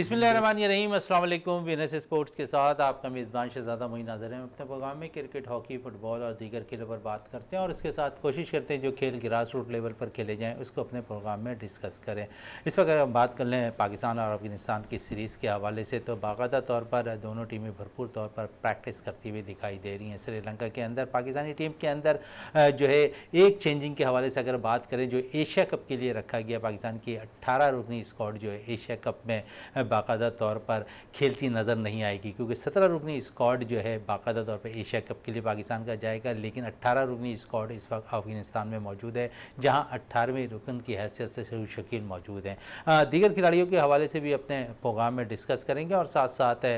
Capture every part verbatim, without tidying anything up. बिस्मिल्लाहिर्रहमानिर्रहीम अस्सलाम वालेकुम। वेनस स्पोर्ट्स के साथ आपका मेज़बान शहज़ादा मोईन नाज़र है। अपने प्रोग्राम में क्रिकेट, हॉकी, फुटबॉल और दीगर खेलों पर बात करते हैं और इसके साथ कोशिश करते हैं जो खेल ग्रास रूट लेवल पर खेले जाएँ उसको अपने प्रोग्राम में डिस्कस करें। इस वक्त हम बात कर लें पाकिस्तान और अफगानिस्तान की सीरीज़ के हवाले से तो बाकायदा तौर पर दोनों टीमें भरपूर तौर पर प्रैक्टिस करती हुई दिखाई दे रही हैं। श्रीलंका के अंदर, पाकिस्तानी टीम के अंदर जो है एक चेंजिंग के हवाले से अगर बात करें जो एशिया कप के लिए रखा गया, पाकिस्तान की अट्ठारह रुकनी स्क्वाड जो है एशिया कप में बाकायदा तौर पर खेलती नज़र नहीं आएगी, क्योंकि सत्रह रुकनी स्क्वाड जो है बाकायदा तौर पर एशिया कप के लिए पाकिस्तान का जाएगा, लेकिन अट्ठारह रुकनी स्क्वाड इस वक्त अफगानिस्तान में मौजूद है जहां अट्ठारहवें रुकन की हैसियत से सऊद शकील मौजूद हैं। दीगर खिलाड़ियों के हवाले से भी अपने प्रोग्राम में डिस्कस करेंगे और साथ साथ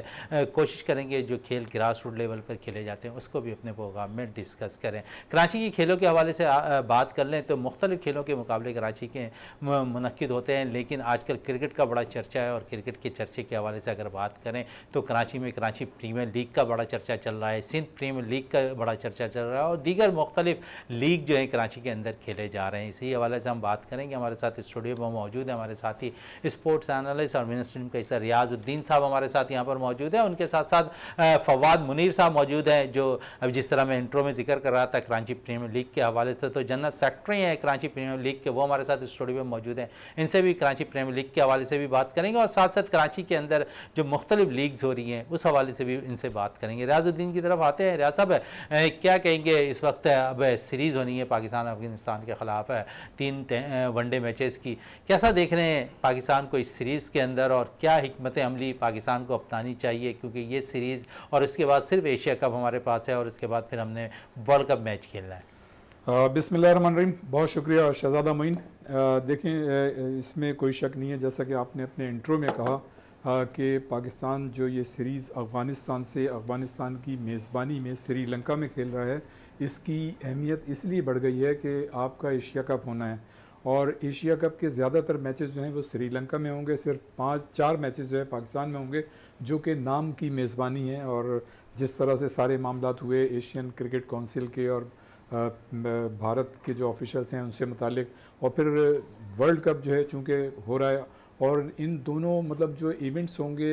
कोशिश करेंगे जो खेल ग्रास रूट लेवल पर खेले जाते हैं उसको भी अपने प्रोग्राम में डिस्कस करें। कराची के खेलों के हवाले से बात कर लें तो मुख्तलिफ़ खेलों के मुकाबले कराची के मुनक़िद होते हैं, लेकिन आजकल क्रिकेट का बड़ा चर्चा है और क्रिकेट के चर्चे के हवाले से अगर बात करें तो कराची में कराची प्रीमियर लीग का बड़ा चर्चा चल रहा है, सिंध प्रीमियर लीग का बड़ा चर्चा चल रहा है और दीगर मुख्तलिफ लीग जो है कराची के अंदर खेले जा रहे हैं। इसी हवाले से हम बात करेंगे। हमारे साथ स्टूडियो में मौजूद है हमारे साथ ही स्पोर्ट्स एनालिस्ट और मिनिस्टर टीम के हिस्सा रियाजुद्दीन साहब हमारे साथ यहाँ पर मौजूद है। उनके साथ साथ फवाद मुनीर साहब मौजूद हैं जो अब जिस तरह मैं इंट्रो में जिक्र कर रहा था कराची प्रीमियर लीग के हवाले से तो जनरल सेक्रेटरी हैं कराची प्रीमियर लीग के, वो हमारे साथ स्टूडियो में मौजूद हैं। इनसे भी कराची प्रीमियर लीग के हवाले से भी बात करेंगे और साथ साथ कराची के अंदर जो मुख्तलिफ लीग्स हो रही हैं उस हवाले से भी इनसे बात करेंगे। रियाजुद्दीन की तरफ आते हैं। रियाज साहब, क्या कहेंगे, इस वक्त अब सीरीज़ होनी है पाकिस्तान अफगानिस्तान के ख़िलाफ़ तीन वनडे मैचेस की, कैसा देख रहे हैं पाकिस्तान को इस सीरीज़ के अंदर और क्या हिकमत अमली पाकिस्तान को अपनानी चाहिए, क्योंकि ये सीरीज़ और इसके बाद सिर्फ एशिया कप हमारे पास है और इसके बाद फिर हमने वर्ल्ड कप मैच खेलना है। बिस्मिल्लाहिर्रहमानिर्रहीम, बहुत शुक्रिया शहज़ादा मोईन। देखें, इसमें कोई शक नहीं है, जैसा कि आपने अपने इंट्रो में कहा कि पाकिस्तान जो ये सीरीज़ अफ़गानिस्तान से अफ़गानिस्तान की मेज़बानी में श्रीलंका में खेल रहा है, इसकी अहमियत इसलिए बढ़ गई है कि आपका एशिया कप होना है और एशिया कप के ज़्यादातर मैचेस जो हैं वो श्रीलंका में होंगे। सिर्फ पाँच चार मैचेस जो है पाकिस्तान में होंगे जो कि नाम की मेज़बानी है। और जिस तरह से सारे मामलात हुए एशियन क्रिकेट काउंसिल के और भारत के जो ऑफिशल्स हैं उनसे मुतालिक, और फिर वर्ल्ड कप जो है चूँकि हो रहा है और इन दोनों मतलब जो इवेंट्स होंगे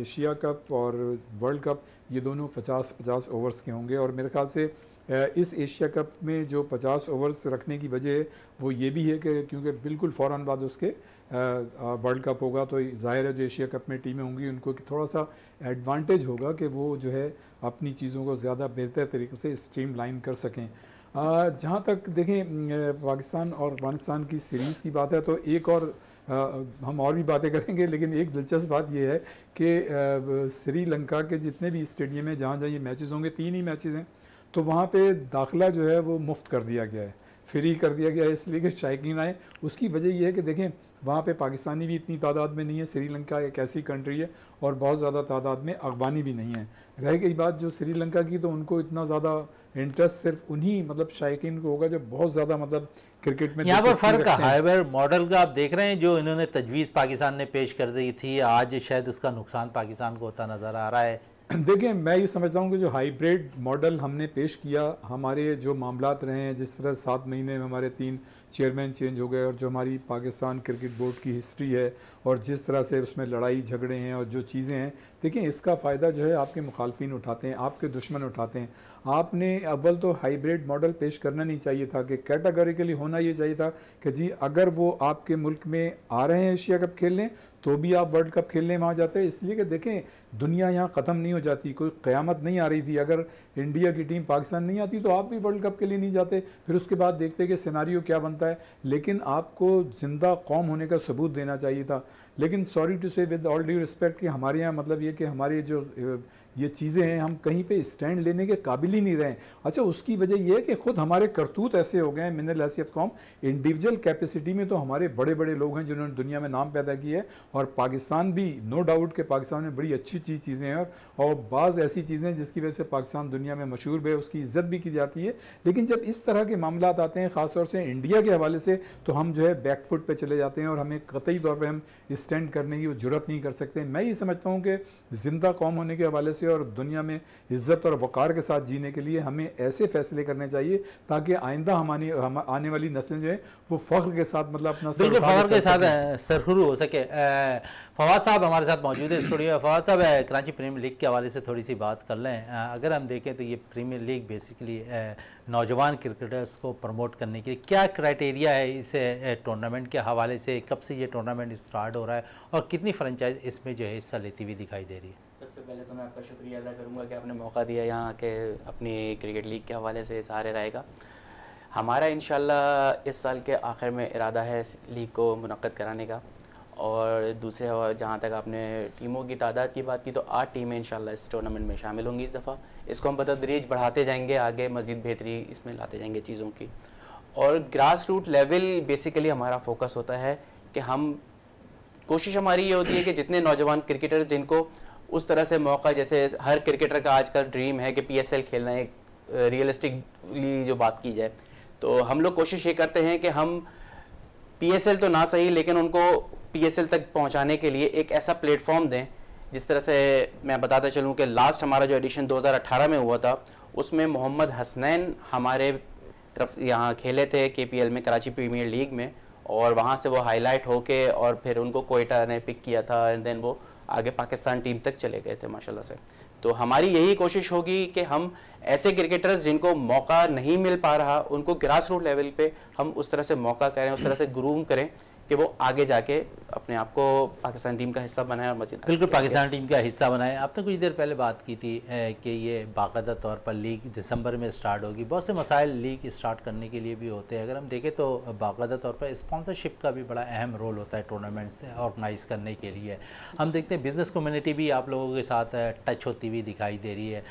एशिया कप और वर्ल्ड कप, ये दोनों पचास पचास ओवर्स के होंगे। और मेरे ख्याल से इस एशिया कप में जो पचास ओवर्स रखने की वजह वो ये भी है कि क्योंकि बिल्कुल फ़ौरन बाद उसके वर्ल्ड कप होगा, तो जाहिर है जो एशिया कप में टीमें होंगी उनको थोड़ा सा एडवांटेज होगा कि वो जो है अपनी चीज़ों को ज़्यादा बेहतर तरीके से स्ट्रीम लाइन कर सकें। जहाँ तक देखें पाकिस्तान और अफगानिस्तान की सीरीज़ की बात है तो एक और आ, हम और भी बातें करेंगे, लेकिन एक दिलचस्प बात यह है कि श्रीलंका के जितने भी स्टेडियम हैं जहाँ जहाँ ये मैचेस होंगे, तीन ही मैचेस हैं, तो वहाँ पे दाखिला जो है वो मुफ्त कर दिया गया है, फ्री कर दिया गया है, इसलिए कि शायकीन आए। उसकी वजह यह है कि देखें वहाँ पे पाकिस्तानी भी इतनी तादाद में नहीं है, श्रीलंका एक ऐसी कंट्री है और बहुत ज़्यादा तादाद में अफगानी भी नहीं है। रह गई बात जो श्रीलंका की, तो उनको इतना ज़्यादा इंटरेस्ट सिर्फ उन्हीं मतलब शायकीन को होगा जो बहुत ज़्यादा मतलब क्रिकेट में। यहाँ पर फ़र्क हाइब्रिड मॉडल का आप देख रहे हैं जो इन्होंने तजवीज़ पाकिस्तान ने पेश कर दी थी, आज शायद उसका नुकसान पाकिस्तान को होता नज़र आ रहा है। देखिए, मैं ये समझता हूँ कि जो हाइब्रिड मॉडल हमने पेश किया, हमारे जो मामलात रहे हैं, जिस तरह सात महीने में हमारे तीन चेयरमैन चेंज हो गए और जो हमारी पाकिस्तान क्रिकेट बोर्ड की हिस्ट्री है और जिस तरह से उसमें लड़ाई झगड़े हैं और जो चीज़ें हैं, देखिए इसका फ़ायदा जो है आपके मुखालफिन उठाते हैं, आपके दुश्मन उठाते हैं। आपने अव्वल तो हाइब्रिड मॉडल पेश करना नहीं चाहिए था, कि कैटेगरिकली होना ये चाहिए था कि जी अगर वो आपके मुल्क में आ रहे हैं एशिया कप खेलने तो भी आप वर्ल्ड कप खेलने वहाँ जाते हैं, इसलिए कि देखें दुनिया यहाँ ख़त्म नहीं हो जाती, कोई क़यामत नहीं आ रही थी। अगर इंडिया की टीम पाकिस्तान नहीं आती तो आप भी वर्ल्ड कप के लिए नहीं जाते, फिर उसके बाद देखते कि सिनारियो क्या बनता है। लेकिन आपको जिंदा कौम होने का सबूत देना चाहिए था। लेकिन sorry to say, with all due respect, कि हमारे यहाँ मतलब ये कि हमारे जो ये चीज़ें हैं हम कहीं पे स्टैंड लेने के काबिल ही नहीं रहे। अच्छा, उसकी वजह यह है कि ख़ुद हमारे करतूत ऐसे हो गए हैं, मिनरल हैसियत कौम इंडिविजुअल कैपेसिटी में तो हमारे बड़े बड़े लोग हैं जिन्होंने दुनिया में नाम पैदा किया है, और पाकिस्तान भी नो डाउट के पाकिस्तान में बड़ी अच्छी चीज़ चीज़ें हैं और, और बाज़ ऐसी चीज़ें जिसकी वजह से पाकिस्तान दुनिया में मशहूर भी है, उसकी इज़्ज़त भी की जाती है। लेकिन जब इस तरह के मामला आते हैं ख़ासतौर से इंडिया के हवाले से तो हम जो है बैकफुट पर चले जाते हैं और हमें कतई तौर पर हम स्टैंड करने की वो जुर्रत नहीं कर सकते। मैं ये समझता हूँ कि ज़िंदा कौम होने के हवाले से से और दुनिया में इज्जत और वक़ार के साथ जीने के लिए हमें ऐसे फैसले करने चाहिए ताकि आइंदा हमारी हम आने वाली नस्लें जो है वो फ़ख्र के साथ मतलब अपना बिल्कुल फ़ख्र के साथ सरहुरू हो सके। फवाद साहब हमारे साथ मौजूद है स्टूडियो। फवाद साहब, कराची प्रीमियर लीग के हवाले से थोड़ी सी बात कर लें। अगर हम देखें तो ये प्रीमियर लीग बेसिकली नौजवान क्रिकेटर्स को प्रमोट करने के लिए क्या क्राइटेरिया है इस टूर्नामेंट के हवाले से? कब से ये टूर्नामेंट स्टार्ट हो रहा है और कितनी फ्रेंचाइज इसमें जो है हिस्सा लेती हुई दिखाई दे रही है? सबसे पहले तो मैं आपका शुक्रिया अदा करूंगा कि आपने मौका दिया यहाँ के अपनी क्रिकेट लीग के हवाले से सहारे राय का। हमारा इंशाल्लाह इस साल के आखिर में इरादा है इस लीग को मुनक़्क़द कराने का। और दूसरे जहाँ तक आपने टीमों की तादाद की बात की तो आठ टीमें इंशाल्लाह इस टूर्नामेंट में शामिल होंगी इस दफ़ा। इसको हम बतदरीज बढ़ाते जाएंगे, आगे मज़ीद बेहतरी इसमें लाते जाएंगे चीज़ों की। और ग्रास रूट लेवल बेसिकली हमारा फोकस होता है कि हम कोशिश हमारी ये होती है कि जितने नौजवान क्रिकेटर्स जिनको उस तरह से मौका, जैसे हर क्रिकेटर का आज का ड्रीम है कि पीएसएल खेलना है, रियलिस्टिकली जो बात की जाए तो हम लोग कोशिश ये करते हैं कि हम पीएसएल तो ना सही लेकिन उनको पीएसएल तक पहुंचाने के लिए एक ऐसा प्लेटफॉर्म दें। जिस तरह से मैं बताता चलूं कि लास्ट हमारा जो एडिशन दो हज़ार अठारह में हुआ था उसमें मोहम्मद हसनैन हमारे तरफ यहाँ खेले थे केपीएल में, कराची प्रीमियर लीग में, और वहाँ से वो हाईलाइट होके और फिर उनको कोयटा ने पिक किया था एंड देन वो आगे पाकिस्तान टीम तक चले गए थे माशाल्लाह से। तो हमारी यही कोशिश होगी कि हम ऐसे क्रिकेटर्स जिनको मौका नहीं मिल पा रहा उनको ग्रास रूट लेवल पे हम उस तरह से मौका करें, उस तरह से ग्रूम करें कि वो आगे जाके अपने आप को पाकिस्तान टीम का हिस्सा बनाए और मजीद बिल्कुल पाकिस्तान टीम का हिस्सा बनाए। आपने कुछ देर पहले बात की थी कि ये बाकायदा तौर पर लीग दिसंबर में स्टार्ट होगी। बहुत से मसाइल लीग स्टार्ट करने के लिए भी होते हैं। अगर हम देखें तो बाकायदा तौर पर स्पॉन्सरशिप का भी बड़ा अहम रोल होता है टूर्नामेंट्स ऑर्गेनाइज करने के लिए। हम देखते हैं बिज़नेस कम्यूनिटी भी आप लोगों के साथ टच होती हुई दिखाई दे रही है।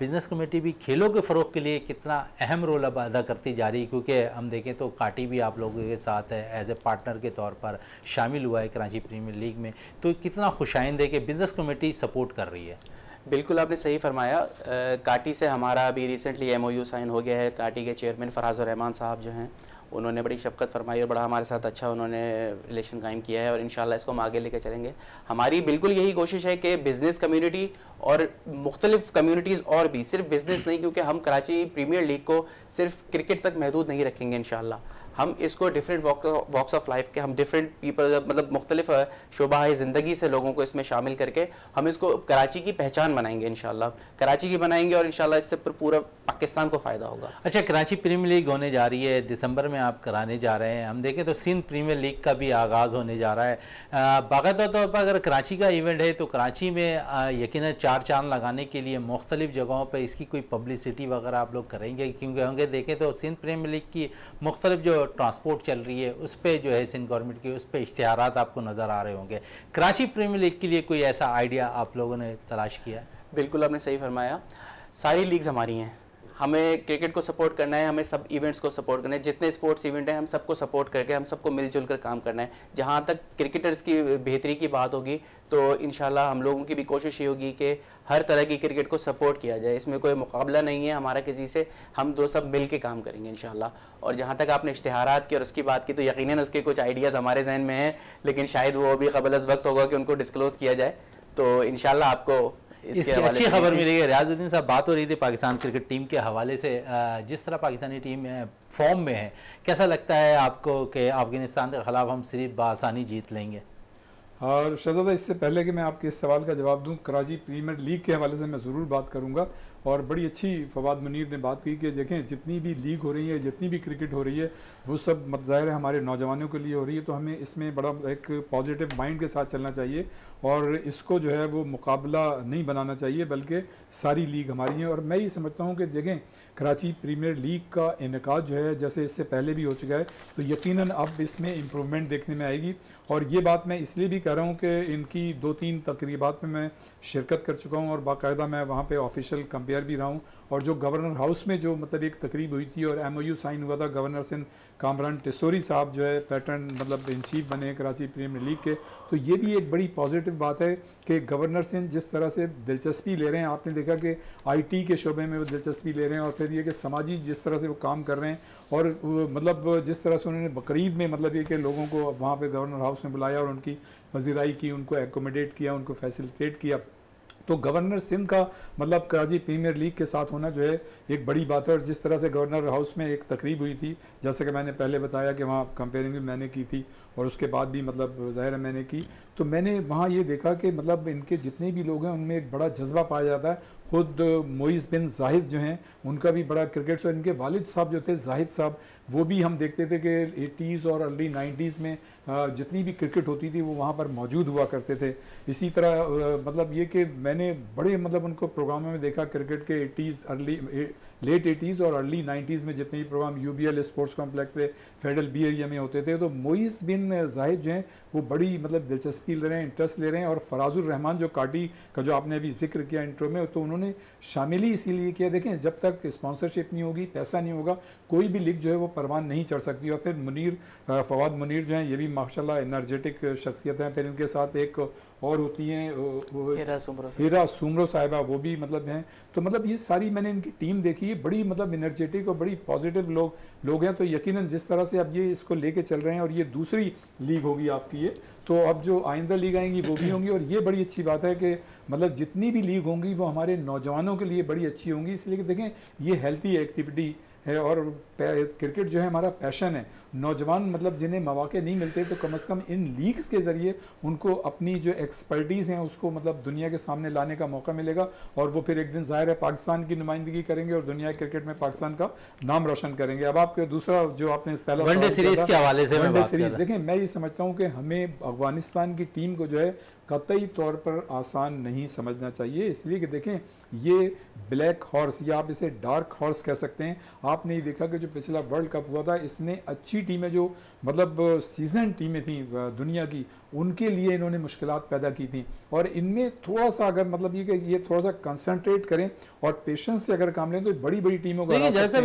बिज़नेस कम्यूनिटी भी खेलों के फ़रोग के लिए कितना अहम रोल अब अदा करती जा रही है, क्योंकि हम देखें तो काटी भी आप लोगों के साथ एज ए पार्टनर के तौर पर शामिल हुआ है कराची प्रीमियर लीग में। तो कितना खुशाइंद है कि बिज़नेस कमेटी सपोर्ट कर रही है। बिल्कुल आपने सही फरमाया। आ, काटी से हमारा अभी रिसेंटली एमओयू साइन हो गया है। काटी के चेयरमैन फराज रहमान साहब जो हैं उन्होंने बड़ी शफकत फरमाई और बड़ा हमारे साथ अच्छा उन्होंने रिलेशन कायम किया है और इंशाल्लाह इसको हम आगे लेकर चलेंगे। हमारी बिल्कुल यही कोशिश है कि बिज़नेस कम्यूनिटी और मुख्तलिफ कम्यूनिटीज़ और भी, सिर्फ बिज़नेस नहीं, क्योंकि हम कराची प्रीमियर लीग को सिर्फ क्रिकेट तक महदूद नहीं रखेंगे इंशाल्लाह। हम इसको डिफरेंट वॉक्स ऑफ लाइफ के हम डिफरेंट पीपल मतलब मुख्तलिफ शोबाए ज़िंदगी से लोगों को इसमें शामिल करके हम इसको कराची की पहचान बनाएंगे इंशाल्लाह, कराची की बनाएंगे और इंशाल्लाह इससे पूरा पाकिस्तान को फ़ायदा होगा। अच्छा, कराची प्रीमियर लीग होने जा रही है, दिसंबर में आप कराने जा रहे हैं। हम देखें तो सिंध प्रीमियर लीग का भी आगाज़ होने जा रहा है। बाकायदा तौर पर अगर कराची का इवेंट है तो कराची में यकीनन चार चांद लगाने के लिए मुख्तलिफ जगहों पर इसकी कोई पब्लिसिटी वगैरह आप लोग करेंगे? क्योंकि होंगे देखें तो सिंध प्रीमियर लीग की मुख्तलिफ जो ट्रांसपोर्ट चल रही है उस पर जो है सिंध गवर्नमेंट की उस पर इश्तिहारात आपको नज़र आ रहे होंगे। कराची प्रीमियर लीग के लिए कोई ऐसा आइडिया आप लोगों ने तलाश किया? बिल्कुल आपने सही फरमाया। सारी लीग्स हमारी हैं, हमें क्रिकेट को सपोर्ट करना है, हमें सब इवेंट्स को सपोर्ट करना है, जितने स्पोर्ट्स इवेंट हैं हम सबको सपोर्ट करके हम सबको मिलजुल कर काम करना है। जहाँ तक क्रिकेटर्स की बेहतरी की बात होगी तो इंशाल्लाह हम लोगों की भी कोशिश ये होगी कि हर तरह की क्रिकेट को सपोर्ट किया जाए। इसमें कोई मुकाबला नहीं है हमारा किसी से, हम दो सब मिल के काम करेंगे इंशाल्लाह। और जहाँ तक आपने इश्तिहारात की और उसकी बात की तो यकीनन उसके कुछ आइडियाज़ हमारे जहन में हैं, लेकिन शायद वो भी कबल अज़ वक्त होगा कि उनको डिस्क्लोज़ किया जाए। तो इंशाल्लाह आपको इसकी अच्छी खबर मिलेगी। रियाजुद्दीन साहब, बात हो रही थी पाकिस्तान क्रिकेट टीम के हवाले से। जिस तरह पाकिस्तानी टीम फॉर्म में है, कैसा लगता है आपको कि अफ़गानिस्तान के खिलाफ हम सिर्फ आसानी जीत लेंगे? और शहज़ादा, इससे पहले कि मैं आपके इस सवाल का जवाब दूं, कराची प्रीमियर लीग के हवाले से मैं ज़रूर बात करूंगा। और बड़ी अच्छी फवाद मुनीर ने बात की कि देखें जितनी भी लीग हो रही है, जितनी भी क्रिकेट हो रही है, वो सब ज़ाहिर है हमारे नौजवानों के लिए हो रही है। तो हमें इसमें बड़ा एक पॉजिटिव माइंड के साथ चलना चाहिए और इसको जो है वो मुकाबला नहीं बनाना चाहिए, बल्कि सारी लीग हमारी हैं। और मैं ये समझता हूँ कि देखें कराची प्रीमियर लीग का इनकाद जो है जैसे इससे पहले भी हो चुका है तो यकीनन अब इसमें इम्प्रूवमेंट देखने में आएगी। और ये बात मैं इसलिए भी कह रहा हूँ कि इनकी दो तीन तकरीबात में मैं शिरकत कर चुका हूँ और बाकायदा मैं वहाँ पे ऑफिशियल कंपेयर भी रहा हूँ। और जो गवर्नर हाउस में जो मतलब एक तकरीब हुई थी और एमओयू साइन हुआ था, गवर्नर सिंध कामरान टेसोरी साहब जो है पैटर्न मतलब इन चीफ बने कराची प्रीमियर लीग के, तो ये भी एक बड़ी पॉजिटिव बात है कि गवर्नर सिंध जिस तरह से दिलचस्पी ले रहे हैं, आपने देखा कि आईटी के शोबे में वो दिलचस्पी ले रहे हैं और फिर ये कि समाजी जिस तरह से वो काम कर रहे हैं और मतलब जिस तरह से उन्होंने बकरीद में मतलब ये कि लोगों को वहाँ पर गवर्नर हाउस में बुलाया और उनकी वज़ीराई की, उनको एकोमोडेट किया, उनको फैसिलिटेट किया। तो गवर्नर सिंध का मतलब कराची प्रीमियर लीग के साथ होना जो है एक बड़ी बात है। और जिस तरह से गवर्नर हाउस में एक तकरीब हुई थी, जैसे कि मैंने पहले बताया कि वहाँ कंपेयरिंग भी मैंने की थी और उसके बाद भी मतलब ज़ाहिर है मैंने की, तो मैंने वहाँ ये देखा कि मतलब इनके जितने भी लोग हैं उनमें एक बड़ा जज्बा पाया जाता है। ख़ुद मुइज़ बिन ज़ाहिद जो हैं उनका भी बड़ा क्रिकेट से, इनके वालिद साहब जो थे जाहिद साहब, वो भी हम देखते थे कि एटीज़ और अर्ली नाइन्टीज़ में जितनी भी क्रिकेट होती थी वो वहाँ पर मौजूद हुआ करते थे। इसी तरह मतलब ये कि मैंने बड़े मतलब उनको प्रोग्रामों में देखा क्रिकेट के एटीज़ अर्ली लेट एटीज़ और अर्ली नाइन्टीज़ में जितने भी program U B L sports complex पे फेडरल बी एरिया में होते थे। तो मुइज़ बिन ज़ाहिद जो हैं वो बड़ी मतलब दिलचस्पी ले रहे हैं, इंटरेस्ट ले रहे हैं। और फराजुर रहमान जो काटी का जो आपने अभी जिक्र किया इंट्रो में, तो उन्होंने शामिल ही इसीलिए किया। देखें जब तक स्पॉन्सरशिप नहीं होगी, पैसा नहीं होगा, कोई भी लीग जो है वो परवान नहीं चढ़ सकती। और फिर मुनीर फवाद मुनीर जो हैं ये भी माशाल्लाह एनर्जेटिक शख्सियत हैं। फिर इनके साथ एक और होती हैं हीरा सुमरो साहिबा, वो भी मतलब हैं। तो मतलब ये सारी मैंने इनकी टीम देखी है, बड़ी मतलब एनर्जेटिक और बड़ी पॉजिटिव लोग लोग हैं। तो यकीनन जिस तरह से अब ये इसको लेके चल रहे हैं, और ये दूसरी लीग होगी आपकी ये, तो अब जो आइंदा लीग आएंगी वो भी होंगी। और ये बड़ी अच्छी बात है कि मतलब जितनी भी लीग होंगी वो हमारे नौजवानों के लिए बड़ी अच्छी होंगी, इसलिए कि देखें ये हेल्थी एक्टिविटी है। और क्रिकेट जो है हमारा पैशन है, नौजवान मतलब जिन्हें मौके नहीं मिलते तो कम से कम इन लीग्स के ज़रिए उनको अपनी जो एक्सपर्टीज़ हैं उसको मतलब दुनिया के सामने लाने का मौका मिलेगा। और वो फिर एक दिन ज़ाहिर है पाकिस्तान की नुमाइंदगी करेंगे और दुनिया क्रिकेट में पाकिस्तान का नाम रोशन करेंगे। अब आपके दूसरा जो आपने पहला वनडे सीरीज़ के हवाले से, वनडे सीरीज़ देखें मैं ये समझता हूँ कि हमें अफगानिस्तान की टीम को जो है कतई तौर पर आसान नहीं समझना चाहिए, इसलिए कि देखें ये ब्लैक हॉर्स या आप इसे डार्क हॉर्स कह सकते हैं। आपने ये देखा कि जो पिछला वर्ल्ड कप हुआ था इसने अच्छी टीमें जो मतलब सीजन टीमें थी दुनिया की, उनके लिए इन्होंने मुश्किलात पैदा की थी। और इनमें थोड़ा सा अगर मतलब ये कि ये थोड़ा सा कंसंट्रेट करें और पेशेंस से अगर काम लें तो बड़ी बड़ी टीमों को जैसे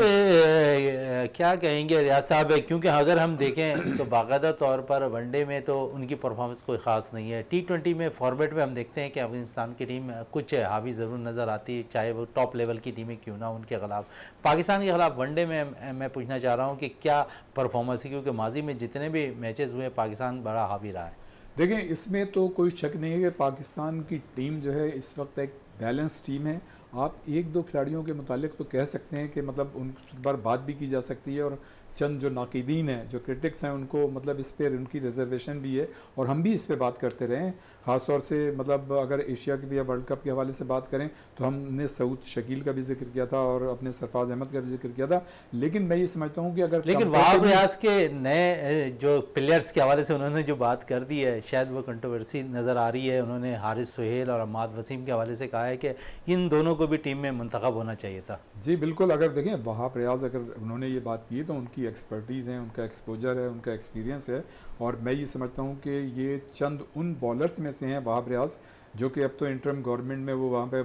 क्या कहेंगे रियाज साहब, क्योंकि अगर हम देखें तो बाकायदा तौर पर वनडे में तो उनकी परफॉर्मेंस कोई ख़ास नहीं है। टी ट्वेंटी में फॉर्मेट में हम देखते हैं कि अफगानिस्तान की टीम कुछ हावी ज़रूर नज़र आती है, चाहे वो टॉप लेवल की टीमें क्यों ना, उनके खिलाफ पाकिस्तान के खिलाफ वनडे में मैं पूछना चाह रहा हूँ कि क्या परफॉर्मेंस है, क्योंकि माजी में जितने भी मैचेस हुए पाकिस्तान बड़ा हावी रहा है। देखें इसमें तो कोई शक नहीं है कि पाकिस्तान की टीम जो है इस वक्त एक बैलेंस टीम है। आप एक दो खिलाड़ियों के मुतालिक तो कह सकते हैं कि मतलब उन पर बात भी की जा सकती है, और चंद जो नाक़दीन हैं जो क्रिटिक्स हैं उनको मतलब इस पर उनकी रिजर्वेशन भी है, और हम भी इस पर बात करते रहें। ख़ास तौर से मतलब अगर एशिया के या वर्ल्ड कप के हवाले से बात करें तो हमने सऊद शकील का भी जिक्र किया था और अपने सरफराज अहमद का भी जिक्र किया था। लेकिन मैं ये समझता हूँ कि अगर लेकिन वहाब रियाज के नए जो प्लेयर्स के हवाले से उन्होंने जो बात कर दी है शायद वो कंट्रोवर्सी नज़र आ रही है। उन्होंने हारिस सोहेल और इमाद वसीम के हवाले से कहा है कि इन दोनों को भी टीम में मुंतखब होना चाहिए था। जी बिल्कुल, अगर देखें वहाब रियाज अगर उन्होंने ये बात की तो उनकी एक्सपर्टीज़ हैं, उनका एक्सपोजर है, उनका एक्सपीरियंस है। और मैं ये समझता हूँ कि ये चंद उन बॉलर्स में से हैं वहाब रियाज जो कि अब तो इंटरम गवर्नमेंट में वो वहाँ पे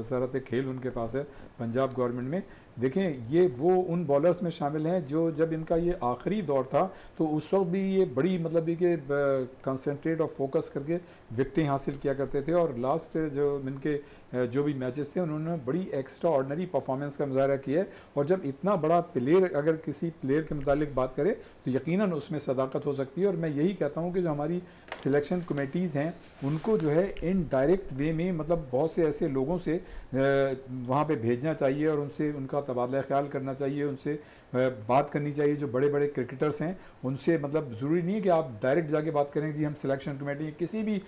वजारत खेल उनके पास है पंजाब गवर्नमेंट में। देखें ये वो उन बॉलर्स में शामिल हैं जो जब इनका ये आखिरी दौर था तो उस वक्त भी ये बड़ी मतलब कि कंसंट्रेट और फोकस करके विकटें हासिल किया करते थे। और लास्ट जो इनके जो भी मैचेस थे उन्होंने बड़ी एक्स्ट्रा ऑर्डनरी परफॉर्मेंस का मुजाहरा किया है। और जब इतना बड़ा प्लेयर अगर किसी प्लेयर के मुतालिक बात करें तो यकीनन उसमें सदाकत हो सकती है। और मैं यही कहता हूँ कि जो हमारी सिलेक्शन कमेटीज़ हैं उनको जो है इनडायरेक्ट वे में मतलब बहुत से ऐसे लोगों से वहाँ पर भेजना चाहिए और उनसे उनका तबादला ख्याल करना चाहिए, उनसे बात करनी चाहिए। जो बड़े बड़े क्रिकेटर्स हैं उनसे मतलब ज़रूरी नहीं है कि आप डायरेक्ट जाके बात करें कि हम सिलेक्शन कमेटी, किसी भी